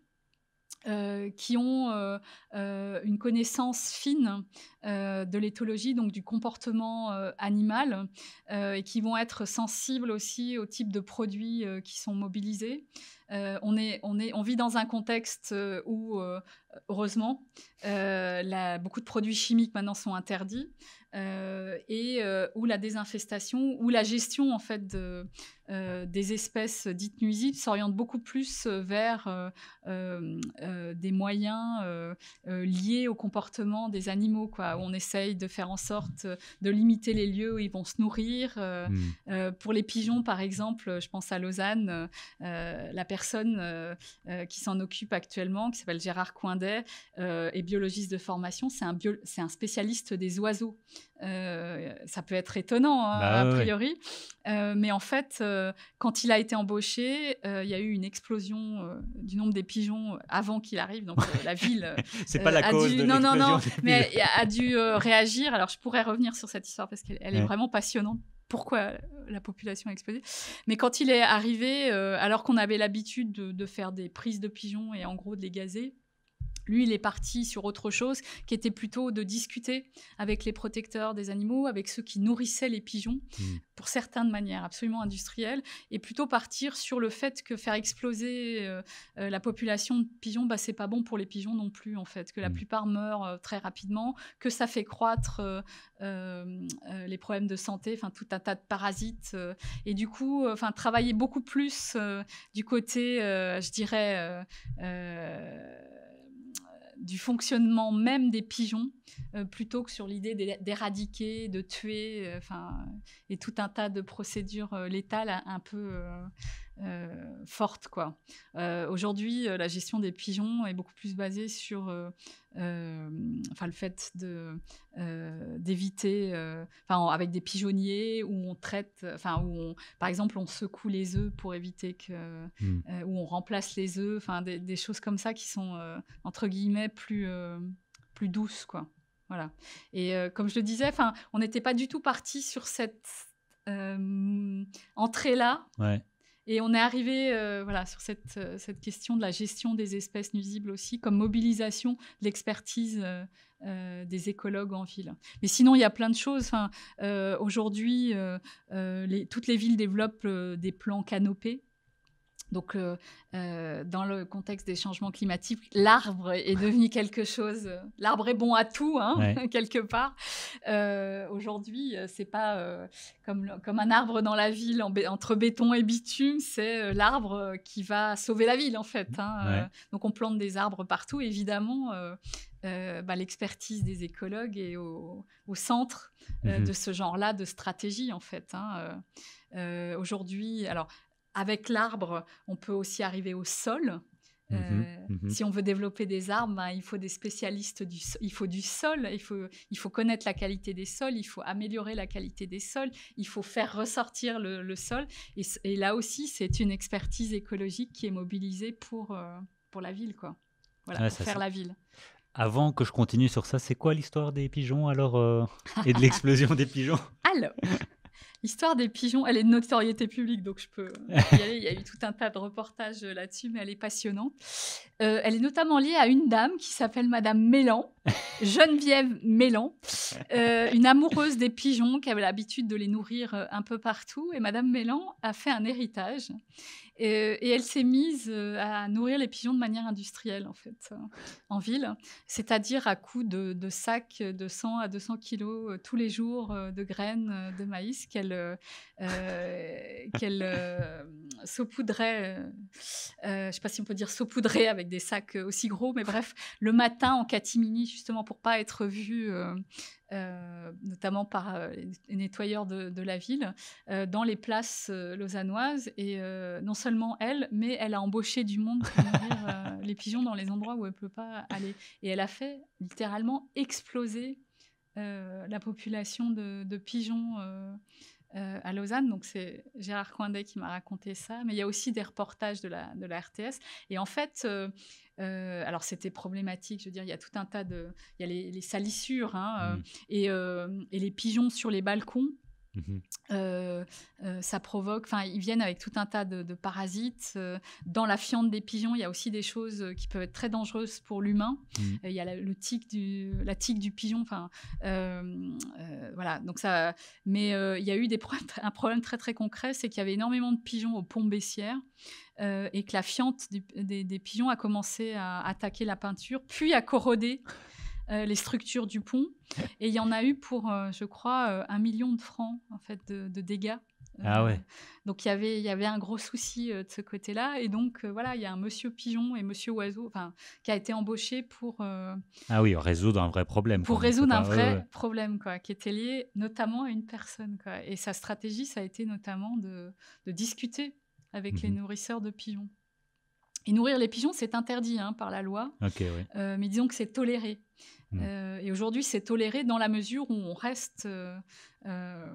Euh, qui ont euh, euh, une connaissance fine euh, de l'éthologie, donc du comportement euh, animal, euh, et qui vont être sensibles aussi au type de produits euh, qui sont mobilisés. Euh, on, est, on, est, on vit dans un contexte euh, où, euh, heureusement, euh, la, beaucoup de produits chimiques maintenant sont interdits, euh, et euh, où la désinfestation, où la gestion en fait, de, euh, des espèces dites nuisibles s'oriente beaucoup plus vers euh, euh, des moyens euh, euh, liés au comportement des animaux, quoi, où on essaye de faire en sorte de limiter les lieux où ils vont se nourrir. Euh, mmh. euh, pour les pigeons, par exemple, je pense à Lausanne, euh, la personne euh, euh, qui s'en occupe actuellement, qui s'appelle Gérard Coindet, euh, est biologiste de formation, c'est un, bio, c'est un spécialiste des oiseaux. Euh, ça peut être étonnant, hein, bah, a priori, ouais. euh, mais en fait, euh, quand il a été embauché, euh, il y a eu une explosion euh, du nombre des pigeons avant qu'il arrive, donc euh, la ville c'est euh, pas la a cause dû... de non, non, non, mais a dû euh, réagir. Alors, je pourrais revenir sur cette histoire parce qu'elle elle ouais. est vraiment passionnante. Pourquoi la population a explosé. Mais quand il est arrivé, euh, alors qu'on avait l'habitude de, de faire des prises de pigeons et en gros de les gazer, lui, il est parti sur autre chose, qui était plutôt de discuter avec les protecteurs des animaux, avec ceux qui nourrissaient les pigeons, mmh. pour certains de manière absolument industrielle, et plutôt partir sur le fait que faire exploser euh, la population de pigeons, bah, c'est pas bon pour les pigeons non plus, en fait, que la mmh. plupart meurent euh, très rapidement, que ça fait croître euh, euh, les problèmes de santé, enfin tout un tas de parasites, euh, et du coup, enfin euh, travailler beaucoup plus euh, du côté, euh, je dirais... Euh, euh, du fonctionnement même des pigeons, euh, plutôt que sur l'idée d'éradiquer, de tuer, euh, et tout un tas de procédures euh, létales un peu euh, euh, fortes, quoi. Euh, aujourd'hui, euh, la gestion des pigeons est beaucoup plus basée sur euh, euh, le fait de, euh, d'éviter, euh, avec des pigeonniers où on traite, où on, par exemple, on secoue les œufs pour éviter que... Mmh. Euh, où on remplace les œufs, des, des choses comme ça qui sont, euh, entre guillemets, plus... Euh, plus douce, quoi. Voilà. Et euh, comme je le disais, on n'était pas du tout parti sur cette euh, entrée-là. Ouais. Et on est arrivé euh, voilà, sur cette, euh, cette question de la gestion des espèces nuisibles aussi, comme mobilisation de l'expertise euh, euh, des écologues en ville. Mais sinon, il y a plein de choses. Euh, aujourd'hui, euh, euh, les, toutes les villes développent euh, des plans canopés. Donc, euh, euh, dans le contexte des changements climatiques, l'arbre est devenu quelque chose... L'arbre est bon à tout, hein, ouais. quelque part. Euh, aujourd'hui, c'est pas euh, comme, comme un arbre dans la ville, en bé- entre béton et bitume, c'est euh, l'arbre qui va sauver la ville, en fait. Hein. Ouais. Euh, donc, on plante des arbres partout. Évidemment, euh, euh, bah, l'expertise des écologues est au, au centre euh, mmh. de ce genre-là de stratégie, en fait. Hein. Euh, euh, aujourd'hui, alors... Avec l'arbre, on peut aussi arriver au sol. Euh, mmh, mmh. Si on veut développer des arbres, ben, il faut des spécialistes du sol. Il faut du sol. Il faut, il faut connaître la qualité des sols. Il faut améliorer la qualité des sols. Il faut faire ressortir le, le sol. Et, et là aussi, c'est une expertise écologique qui est mobilisée pour, euh, pour la ville, quoi. Voilà, ah, pour ça, faire ça. La ville. Avant que je continue sur ça, c'est quoi l'histoire des pigeons alors euh, et de l'explosion des pigeons? Alors. L'histoire des pigeons, elle est de notoriété publique, donc je peux y aller. Il y a eu tout un tas de reportages là-dessus, mais elle est passionnante. Euh, elle est notamment liée à une dame qui s'appelle Madame Mélan, Geneviève Mélan, euh, une amoureuse des pigeons qui avait l'habitude de les nourrir un peu partout. Et Madame Mélan a fait un héritage. Et, et elle s'est mise à nourrir les pigeons de manière industrielle, en fait, euh, en ville. C'est-à-dire à coups de, de sacs de cent à deux cents kilos euh, tous les jours euh, de graines euh, de maïs qu'elle, euh, qu'elle euh, saupoudrait, euh, euh, je ne sais pas si on peut dire saupoudrer avec des sacs aussi gros, mais bref, le matin en catimini, justement, pour ne pas être vue... Euh, Euh, notamment par euh, les nettoyeurs de, de la ville, euh, dans les places euh, lausannoises. Et euh, non seulement elle, mais elle a embauché du monde pour nourrir euh, les les pigeons dans les endroits où elle ne peut pas aller. Et elle a fait littéralement exploser euh, la population de, de pigeons euh, euh, à Lausanne. Donc c'est Gérard Coindet qui m'a raconté ça. Mais il y a aussi des reportages de la, de la R T S. Et en fait... Euh, Euh, alors, c'était problématique, je veux dire, il y a tout un tas de... Il y a les, les salissures hein, mmh. euh, et, euh, et les pigeons sur les balcons, mmh. euh, euh, ça provoque... Enfin, ils viennent avec tout un tas de, de parasites. Euh, dans la fiente des pigeons, il y a aussi des choses qui peuvent être très dangereuses pour l'humain. Mmh. Euh, il y a la, le tique du, la tique du pigeon, enfin, euh, euh, voilà. Donc ça, mais euh, il y a eu des pro- un problème très, très concret, c'est qu'il y avait énormément de pigeons au Pont-Bessières. Euh, et que la fiente du, des, des pigeons a commencé à attaquer la peinture, puis à corroder euh, les structures du pont. Et il y en a eu pour, euh, je crois, euh, un million de francs en fait, de, de dégâts. Euh, ah ouais. Donc, y avait, y avait un gros souci euh, de ce côté-là. Et donc, euh, voilà, il y a un monsieur pigeon et monsieur oiseau qui a été embauché pour... Euh, ah oui, résoudre un vrai problème. Pour résoudre un vrai euh... problème, quoi, qui était lié notamment à une personne. Quoi. Et sa stratégie, ça a été notamment de, de discuter avec mmh. les nourrisseurs de pigeons. Et nourrir les pigeons, c'est interdit hein, par la loi, okay, oui. euh, mais disons que c'est toléré. Mmh. Euh, et aujourd'hui, c'est toléré dans la mesure où on reste... Euh, euh,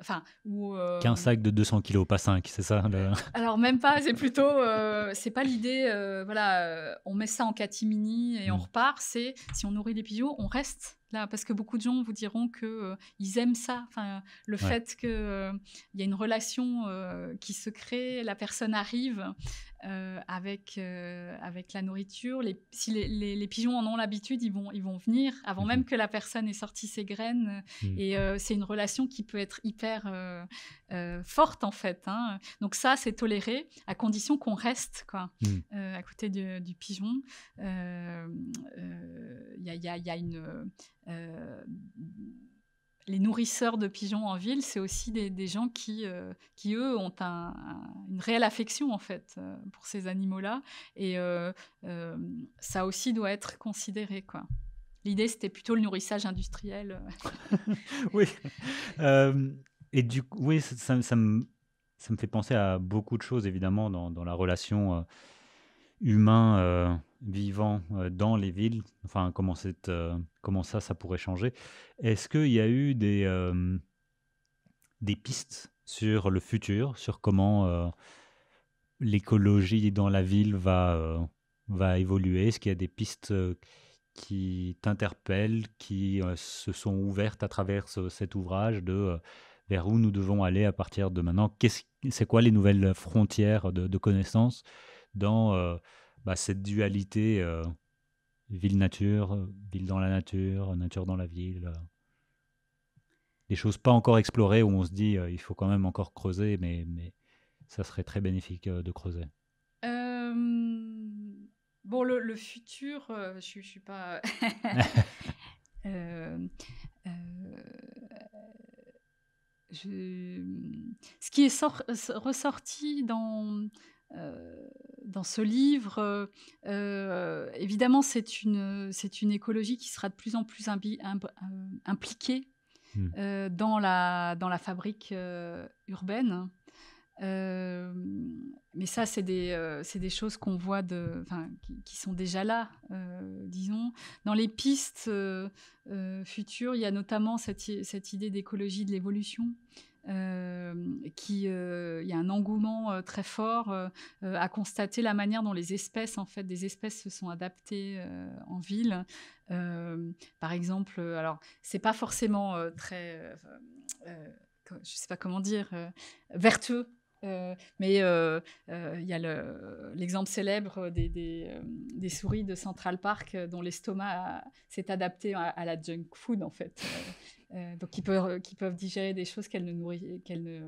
enfin, où... Euh, qu'un sac de deux cents kilos, pas cinq, c'est ça le... Alors, même pas, c'est plutôt... Euh, c'est pas l'idée, euh, voilà, euh, on met ça en catimini et mmh. on repart, c'est si on nourrit les pigeons, on reste... Là, parce que beaucoup de gens vous diront qu'ils euh, aiment ça. Enfin, le ouais. fait qu'il euh, y a une relation euh, qui se crée, la personne arrive euh, avec, euh, avec la nourriture. Les, si les, les, les pigeons en ont l'habitude, ils vont, ils vont venir avant mmh. même que la personne ait sorti ses graines. Mmh. Et euh, c'est une relation qui peut être hyper euh, euh, forte, en fait. Hein. Donc ça, c'est toléré à condition qu'on reste quoi, mmh. euh, à côté du, du pigeon. Il euh, euh, y, y, y a une... Euh, les nourrisseurs de pigeons en ville, c'est aussi des, des gens qui, euh, qui eux, ont un, un, une réelle affection, en fait, euh, pour ces animaux-là. Et euh, euh, ça aussi doit être considéré, quoi. L'idée, c'était plutôt le nourrissage industriel. Oui. Euh, et du coup, oui, ça, ça, ça, me, ça me fait penser à beaucoup de choses, évidemment, dans, dans la relation euh, humain euh... vivant dans les villes, enfin comment, c'est, euh, comment ça, ça pourrait changer. Est-ce qu'il y a eu des, euh, des pistes sur le futur, sur comment euh, l'écologie dans la ville va, euh, va évoluer? Est-ce qu'il y a des pistes euh, qui t'interpellent, qui euh, se sont ouvertes à travers ce, cet ouvrage de euh, vers où nous devons aller à partir de maintenant? Qu'est-ce, c'est quoi les nouvelles frontières de, de connaissances dans... Euh, Bah, cette dualité euh, ville-nature, ville dans la nature, nature dans la ville, euh, des choses pas encore explorées où on se dit euh, il faut quand même encore creuser, mais, mais ça serait très bénéfique euh, de creuser. Euh, bon, le, le futur, euh, je ne suis pas... euh, euh, je... Ce qui est sor- ressorti dans... Euh, dans ce livre, euh, euh, évidemment, c'est une, c'est une écologie qui sera de plus en plus imbi- imb- impliquée mmh. euh, dans, la, dans la fabrique euh, urbaine. Euh, mais ça, c'est des, euh, c'est des choses qu'on voit de, qui, qui sont déjà là, euh, disons. Dans les pistes euh, euh, futures, il y a notamment cette, cette idée d'écologie de l'évolution. Euh, qui, euh, y a un engouement euh, très fort euh, euh, à constater la manière dont les espèces, en fait, des espèces se sont adaptées euh, en ville. Euh, par exemple, alors, c'est pas forcément euh, très, euh, euh, je sais pas comment dire, euh, vertueux. Euh, mais il euh, euh, y a le, l'exemple célèbre des, des, euh, des souris de Central Park euh, dont l'estomac a, s'est adapté à, à la junk food, en fait. Euh, euh, donc, qui peuvent, qui peuvent digérer des choses qu'elles ne, nourri, qu'elles ne,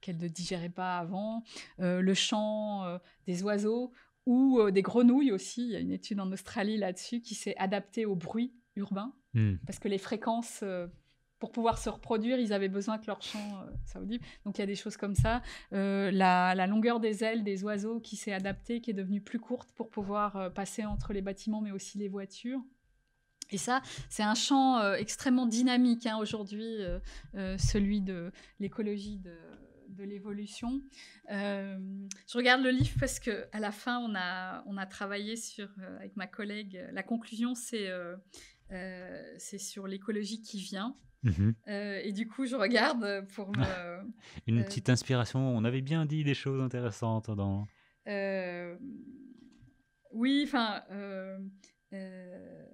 qu'elles ne digéraient pas avant. Euh, le chant euh, des oiseaux ou euh, des grenouilles aussi. Il y a une étude en Australie là-dessus qui s'est adaptée au bruit urbain mmh. parce que les fréquences... Euh, Pour pouvoir se reproduire, ils avaient besoin que leur chant euh, soit audible. Donc, il y a des choses comme ça. Euh, la, la longueur des ailes des oiseaux qui s'est adaptée, qui est devenue plus courte pour pouvoir euh, passer entre les bâtiments, mais aussi les voitures. Et ça, c'est un champ euh, extrêmement dynamique hein, aujourd'hui, euh, euh, celui de l'écologie de... de l'évolution. Euh, je regarde le livre parce que à la fin, on a on a travaillé sur euh, avec ma collègue. La conclusion, c'est euh, euh, c'est sur l'écologie qui vient. Mmh. Euh, et du coup, je regarde pour me une euh, petite inspiration. On avait bien dit des choses intéressantes dans. Euh, oui, enfin, euh, euh,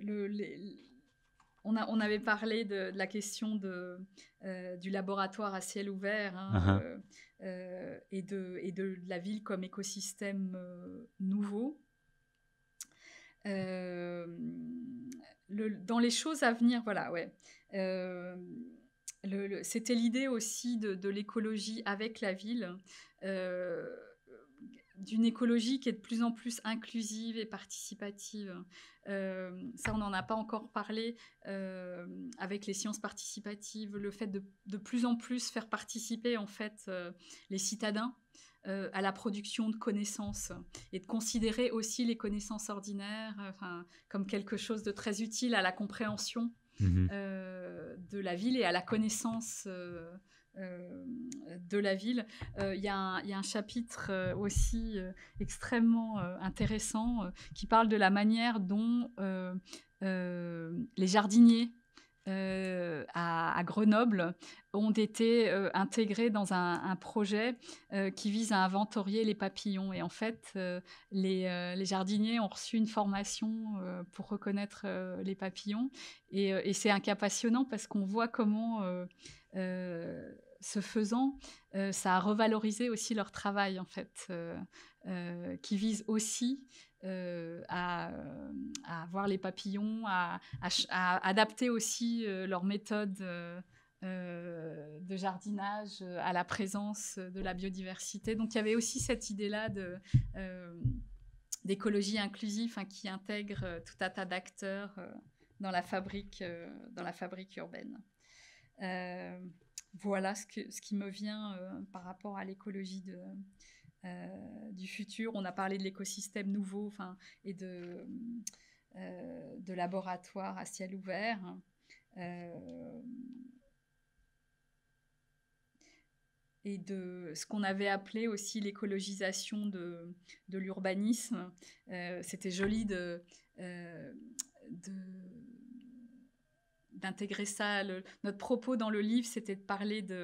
le. Les, On, a, on avait parlé de, de la question de, euh, du laboratoire à ciel ouvert hein, uh-huh. euh, et, de, et de la ville comme écosystème euh, nouveau. Euh, le, dans les choses à venir, voilà, ouais. Euh, le, le, c'était l'idée aussi de, de l'écologie avec la ville, euh, d'une écologie qui est de plus en plus inclusive et participative. Euh, ça, on n'en a pas encore parlé euh, avec les sciences participatives, le fait de de plus en plus faire participer en fait euh, les citadins euh, à la production de connaissances et de considérer aussi les connaissances ordinaires euh, enfin, comme quelque chose de très utile à la compréhension mmh. euh, de la ville et à la connaissance euh, Euh, de la ville. Il euh, y, y a un chapitre euh, aussi euh, extrêmement euh, intéressant euh, qui parle de la manière dont euh, euh, les jardiniers euh, à, à Grenoble ont été euh, intégrés dans un, un projet euh, qui vise à inventorier les papillons. Et en fait, euh, les, euh, les jardiniers ont reçu une formation euh, pour reconnaître euh, les papillons. Et, euh, et c'est un cas passionnant parce qu'on voit comment... Euh, euh, Ce faisant, euh, ça a revalorisé aussi leur travail, en fait, euh, euh, qui vise aussi euh, à, à voir les papillons, à, à, à adapter aussi euh, leur méthode euh, euh, de jardinage à la présence de la biodiversité. Donc, il y avait aussi cette idée-là de... Euh, d'écologie inclusive hein, qui intègre euh, tout un tas d'acteurs euh, dans la fabrique, euh, dans la fabrique urbaine. Euh, Voilà ce, que, ce qui me vient euh, par rapport à l'écologie de, euh, du futur. On a parlé de l'écosystème nouveau et de, euh, de laboratoire à ciel ouvert. Euh, et de ce qu'on avait appelé aussi l'écologisation de, de l'urbanisme. Euh, c'était joli de... Euh, de d'intégrer ça. Le, notre propos dans le livre, c'était de parler de,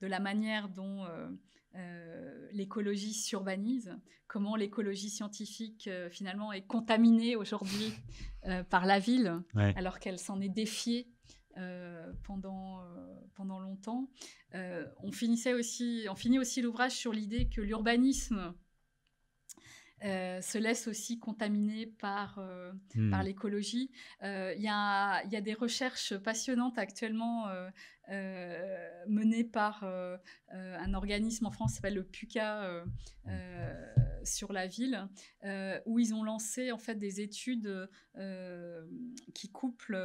de la manière dont euh, euh, l'écologie s'urbanise, comment l'écologie scientifique, euh, finalement, est contaminée aujourd'hui euh, par la ville, ouais. alors qu'elle s'en est défiée euh, pendant, euh, pendant longtemps. Euh, on, finissait aussi, on finit aussi l'ouvrage sur l'idée que l'urbanisme Euh, se laisse aussi contaminer par, euh, mmh. par l'écologie. Il euh, y, y a des recherches passionnantes actuellement euh, euh, menées par euh, euh, un organisme en France qui s'appelle le PUCA euh, euh, sur la ville, euh, où ils ont lancé en fait, des études euh, qui couplent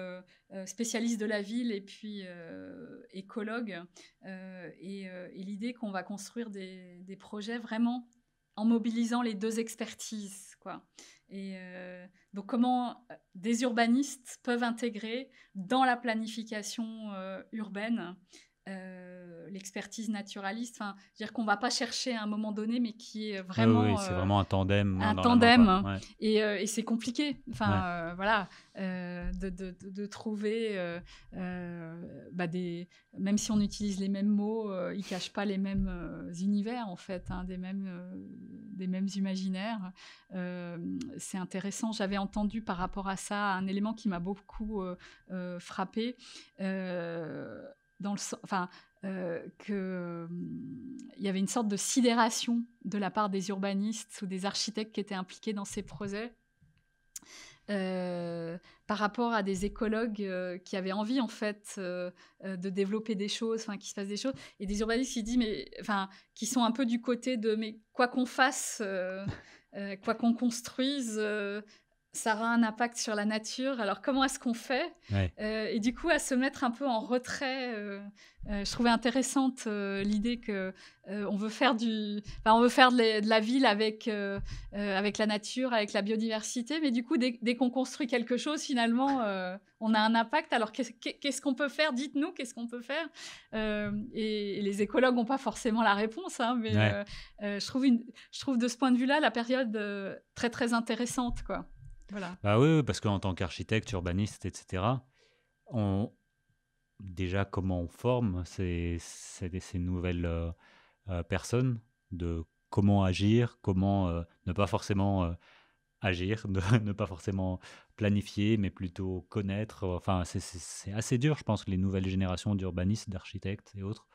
euh, spécialistes de la ville et puis euh, écologues. Euh, et, euh, et l'idée qu'on va construire des, des projets vraiment en mobilisant les deux expertises, quoi. Et euh, donc, comment des urbanistes peuvent intégrer dans la planification euh, urbaine euh, l'expertise naturaliste. Enfin, dire qu'on va pas chercher à un moment donné, mais qui est vraiment. Oui, oui, c'est euh, vraiment un tandem. Un dans tandem. La main, ouais. Et, euh, et c'est compliqué. Enfin, ouais. euh, voilà, euh, de, de, de, de trouver euh, euh, bah des. Même si on utilise les mêmes mots, euh, ils cachent pas les mêmes euh, univers en fait, hein, des mêmes. Euh, des mêmes imaginaires. Euh, c'est intéressant. J'avais entendu par rapport à ça un élément qui m'a beaucoup euh, euh, frappée, euh, dans le, enfin, euh, qu'il euh, y avait une sorte de sidération de la part des urbanistes ou des architectes qui étaient impliqués dans ces projets euh, par rapport à des écologues euh, qui avaient envie en fait euh, euh, de développer des choses, enfin qui se fassent des choses, et des urbanistes qui disent mais enfin qui sont un peu du côté de mais quoi qu'on fasse, euh, euh, quoi qu'on construise, euh, ça aura un impact sur la nature, alors comment est-ce qu'on fait ? Ouais. euh, Et du coup, à se mettre un peu en retrait. Euh, euh, je trouvais intéressante euh, l'idée qu'on euh, veut faire, du... enfin, on veut faire de, les, de la ville avec, euh, euh, avec la nature, avec la biodiversité, mais du coup, dès, dès qu'on construit quelque chose, finalement, euh, on a un impact. Alors, qu'est-ce, qu'est-ce qu'on peut faire ? Dites-nous, qu'est-ce qu'on peut faire ? euh, et, et les écologues n'ont pas forcément la réponse, hein, mais ouais. euh, euh, je, trouve une... je trouve de ce point de vue-là la période euh, très, très intéressante, quoi. Voilà. Bah oui, parce qu'en tant qu'architecte, urbaniste, et cetera, on... déjà, comment on forme ces, ces, ces nouvelles euh, personnes, de comment agir, comment euh, ne pas forcément euh, agir, de, ne pas forcément planifier, mais plutôt connaître. Enfin, c'est, c'est, c'est assez dur, je pense, les nouvelles générations d'urbanistes, d'architectes et autres,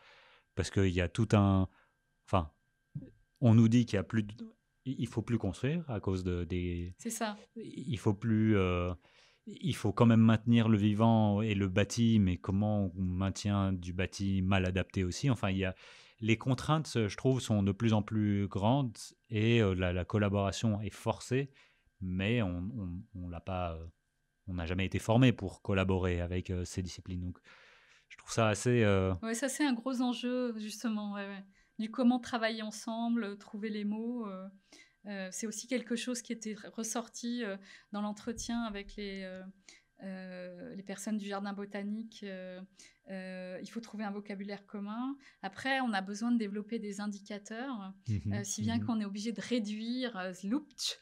parce qu'il y a tout un... Enfin, on nous dit qu'il y a plus de... Il faut plus construire à cause de, des... C'est ça. Il faut plus... Euh, il faut quand même maintenir le vivant et le bâti, mais comment on maintient du bâti mal adapté aussi ? Enfin, il y a... Les contraintes, je trouve, sont de plus en plus grandes et euh, la, la collaboration est forcée, mais on on, on l'a pas... Euh, on n'a jamais été formé pour collaborer avec euh, ces disciplines. Donc, je trouve ça assez... Euh... Oui, ça, c'est un gros enjeu, justement, ouais, ouais. Du comment travailler ensemble, trouver les mots. Euh, euh, c'est aussi quelque chose qui était ressorti euh, dans l'entretien avec les, euh, euh, les personnes du jardin botanique. Euh, euh, il faut trouver un vocabulaire commun. Après, on a besoin de développer des indicateurs, mmh, euh, si bien mmh. qu'on est obligé de réduire euh, l'ouptch.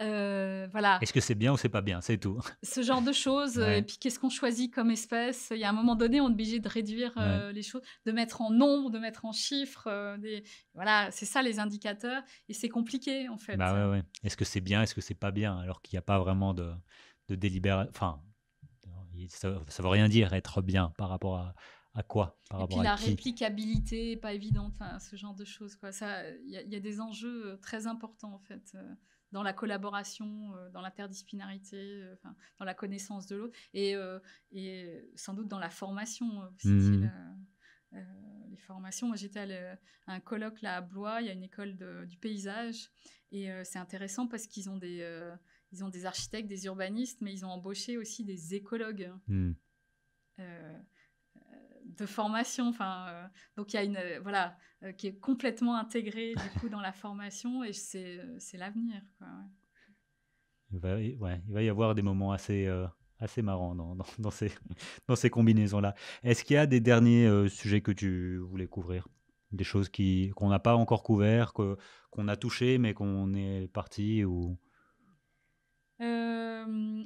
Euh, voilà. Est-ce que c'est bien ou c'est pas bien, c'est tout. Ce genre de choses. Ouais. Et puis, qu'est-ce qu'on choisit comme espèce ? Il y a un moment donné, on est obligé de réduire ouais. euh, les choses, de mettre en nombre, de mettre en chiffres. Euh, des... Voilà, c'est ça les indicateurs. Et c'est compliqué, en fait. Bah, ouais, ouais. Est-ce que c'est bien, est-ce que c'est pas bien ? Alors qu'il n'y a pas vraiment de, de délibération. Enfin, ça ne veut rien dire être bien par rapport à, à quoi par Et rapport puis, à la qui... réplicabilité n'est pas évidente, hein, ce genre de choses. Il y, y a des enjeux très importants, en fait. Euh... dans la collaboration, euh, dans l'interdisciplinarité, euh, dans la connaissance de l'autre, et, euh, et sans doute dans la formation. Euh, mmh. la, euh, les formations. Moi, j'étais à, le, à un colloque là, à Blois, il y a une école de, du paysage, et euh, c'est intéressant parce qu'ils ont des, euh, ils ont des architectes, des urbanistes, mais ils ont embauché aussi des écologues. Mmh. Euh, de formation, enfin, euh, donc il y a une, euh, voilà, euh, qui est complètement intégrée du coup dans la formation et c'est, c'est l'avenir, quoi. Ouais. Il va, ouais, il va y avoir des moments assez, euh, assez marrants dans, dans, dans ces, dans ces combinaisons-là. Est-ce qu'il y a des derniers euh, sujets que tu voulais couvrir ? Des choses qui, qu'on n'a pas encore couvert, que, qu'on a touché mais qu'on est parti ou... Euh,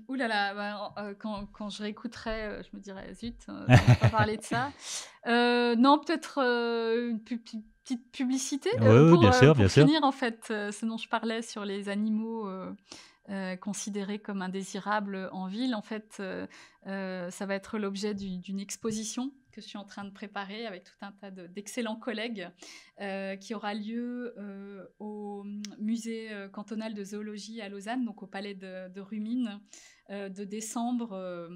Ouh là là, bah, euh, quand, quand je réécouterai, je me dirais zut, euh, on va pas parler de ça. Euh, non, peut-être euh, une pu- petite publicité euh, ouais, pour, bien euh, sûr, pour bien finir sûr. En fait, euh, ce dont je parlais sur les animaux euh, euh, considérés comme indésirables en ville. En fait, euh, euh, ça va être l'objet du, d'une exposition que je suis en train de préparer avec tout un tas de, d'excellents collègues euh, qui aura lieu euh, au musée cantonal de zoologie à Lausanne, donc au palais de, de Rumine, euh, de décembre euh,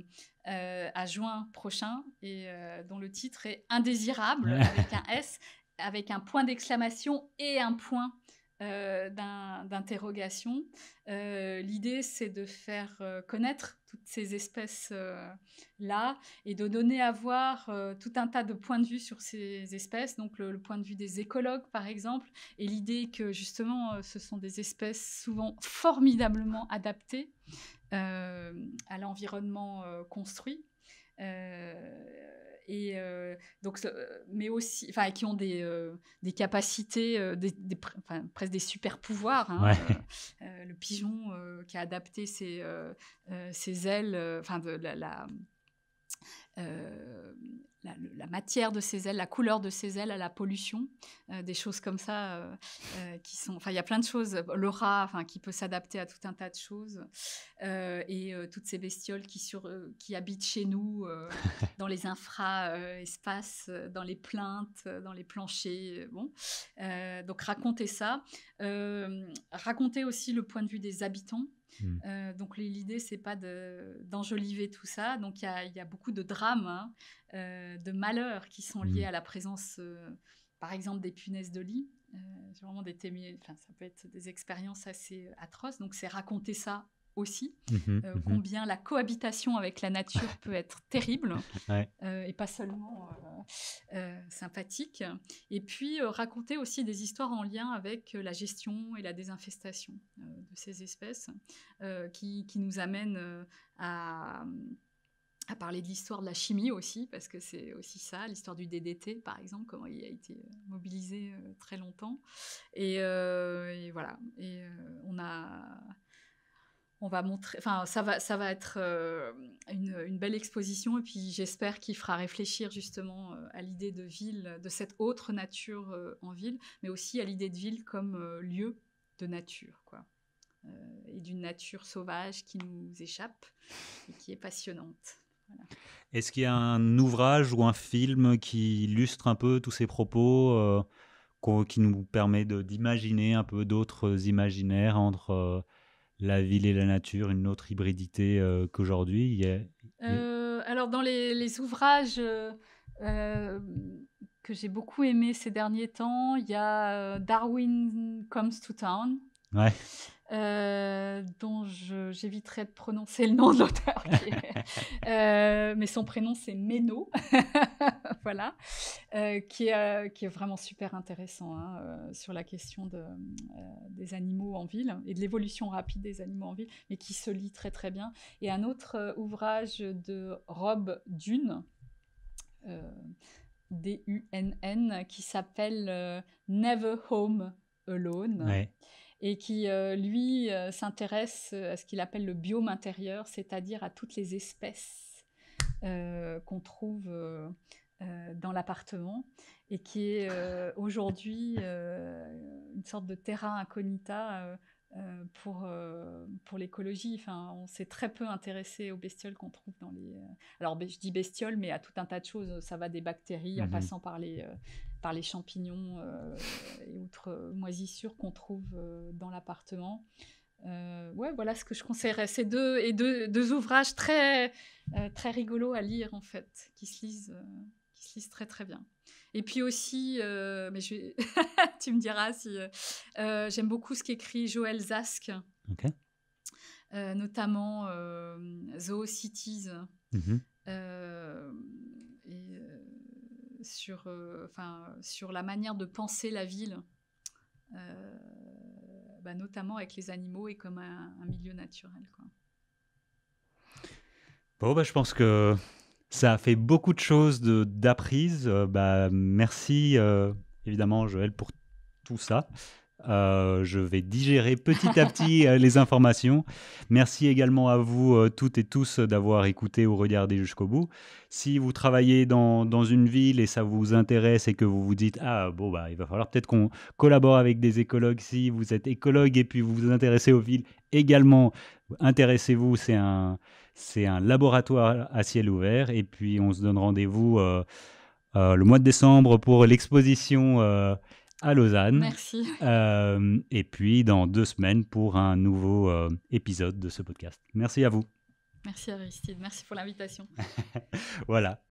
euh, à juin prochain, et euh, dont le titre est « Indésirable » avec un S, avec un point d'exclamation et un point euh, d'un, d'interrogation. Euh, l'idée, c'est de faire euh, connaître toutes ces espèces-là, euh, et de donner à voir euh, tout un tas de points de vue sur ces espèces, donc le, le point de vue des écologues, par exemple, et l'idée que, justement, euh, ce sont des espèces souvent formidablement adaptées euh, à l'environnement euh, construit, euh, et euh, donc, mais aussi, enfin, qui ont des, euh, des capacités, euh, des, des, enfin, presque des super pouvoirs. Hein, ouais. euh, euh, le pigeon euh, qui a adapté ses, euh, ses ailes, enfin, euh, la, la, euh, la, la matière de ses ailes, la couleur de ses ailes à la pollution, euh, des choses comme ça, euh, euh, qui sont, enfin, il y a plein de choses. Le rat, enfin, qui peut s'adapter à tout un tas de choses, euh, et euh, toutes ces bestioles qui sur, euh, qui habitent chez nous, euh, dans les infra-espaces, euh, dans les plaintes, euh, dans les planchers, euh, bon. Euh, donc raconter ça, euh, raconter aussi le point de vue des habitants. Mmh. Euh, donc l'idée c'est pas de, d'enjoliver tout ça, donc il y a, y a beaucoup de drames, hein, euh, de malheurs qui sont liés mmh. à la présence euh, par exemple des punaises de lit, euh, vraiment des témi... enfin, ça peut être des expériences assez atroces, donc c'est raconter ça aussi, mmh, euh, mmh. combien la cohabitation avec la nature peut être terrible, ouais. euh, et pas seulement euh, euh, sympathique. Et puis, euh, raconter aussi des histoires en lien avec la gestion et la désinfestation euh, de ces espèces, euh, qui, qui nous amènent euh, à... à parler de l'histoire de la chimie aussi, parce que c'est aussi ça, l'histoire du D D T, par exemple, comment il a été mobilisé euh, très longtemps. Et, euh, et voilà, et, euh, on a... On va montrer... Enfin, ça va, ça va être euh, une, une belle exposition, et puis j'espère qu'il fera réfléchir justement euh, à l'idée de ville, de cette autre nature euh, en ville, mais aussi à l'idée de ville comme euh, lieu de nature, quoi. Euh, et d'une nature sauvage qui nous échappe et qui est passionnante. Voilà. Est-ce qu'il y a un ouvrage ou un film qui illustre un peu tous ces propos, euh, qu'on, qui nous permet de, d'imaginer un peu d'autres imaginaires entre euh, la ville et la nature, une autre hybridité euh, qu'aujourd'hui il y a, il y a... Euh, alors, dans les, les ouvrages euh, euh, que j'ai beaucoup aimés ces derniers temps, il y a Darwin comes to town. Ouais. Euh, dont je, j'éviterai de prononcer le nom de l'auteur, qui est, euh, mais son prénom c'est Méno, voilà, euh, qui, est, euh, qui est vraiment super intéressant, hein, euh, sur la question de, euh, des animaux en ville et de l'évolution rapide des animaux en ville, mais qui se lit très très bien. Et un autre euh, ouvrage de Rob Dune, euh, D U N N, qui s'appelle euh, Never home alone. Ouais. Et qui, euh, lui, euh, s'intéresse à ce qu'il appelle le biome intérieur, c'est-à-dire à toutes les espèces euh, qu'on trouve euh, euh, dans l'appartement, et qui est euh, aujourd'hui euh, une sorte de terra incognita euh, euh, pour, euh, pour l'écologie. Enfin, on s'est très peu intéressé aux bestioles qu'on trouve dans les... Euh... Alors, je dis bestioles, mais à tout un tas de choses. Ça va des bactéries, mmh. en passant par les... Euh, par les champignons euh, et autres moisissures qu'on trouve euh, dans l'appartement. Euh, ouais, voilà ce que je conseillerais. C'est deux, et deux, deux ouvrages très, euh, très rigolos à lire, en fait, qui se lisent, euh, qui se lisent très, très bien. Et puis aussi, euh, mais je vais... tu me diras si... Euh, j'aime beaucoup ce qu'écrit Joël Zask, okay. euh, notamment euh, Zoo Cities. Mm-hmm. euh, et... Euh, Sur, euh, enfin, sur la manière de penser la ville, euh, bah, notamment avec les animaux et comme un, un milieu naturel, quoi. Bon, bah, je pense que ça a fait beaucoup de choses de, d'apprises. Euh, bah, merci, euh, évidemment, Joëlle, pour tout ça. Euh, je vais digérer petit à petit les informations. Merci également à vous euh, toutes et tous d'avoir écouté ou regardé jusqu'au bout. Si vous travaillez dans, dans une ville et ça vous intéresse et que vous vous dites « Ah, bon, bah, il va falloir peut-être qu'on collabore avec des écologues », si vous êtes écologue et puis vous vous intéressez aux villes également, intéressez-vous, c'est un, c'est un laboratoire à ciel ouvert. Et puis, on se donne rendez-vous euh, euh, le mois de décembre pour l'exposition... Euh, à Lausanne. Merci. Euh, et puis dans deux semaines pour un nouveau euh, épisode de ce podcast. Merci à vous. Merci Aristide, merci pour l'invitation. Voilà.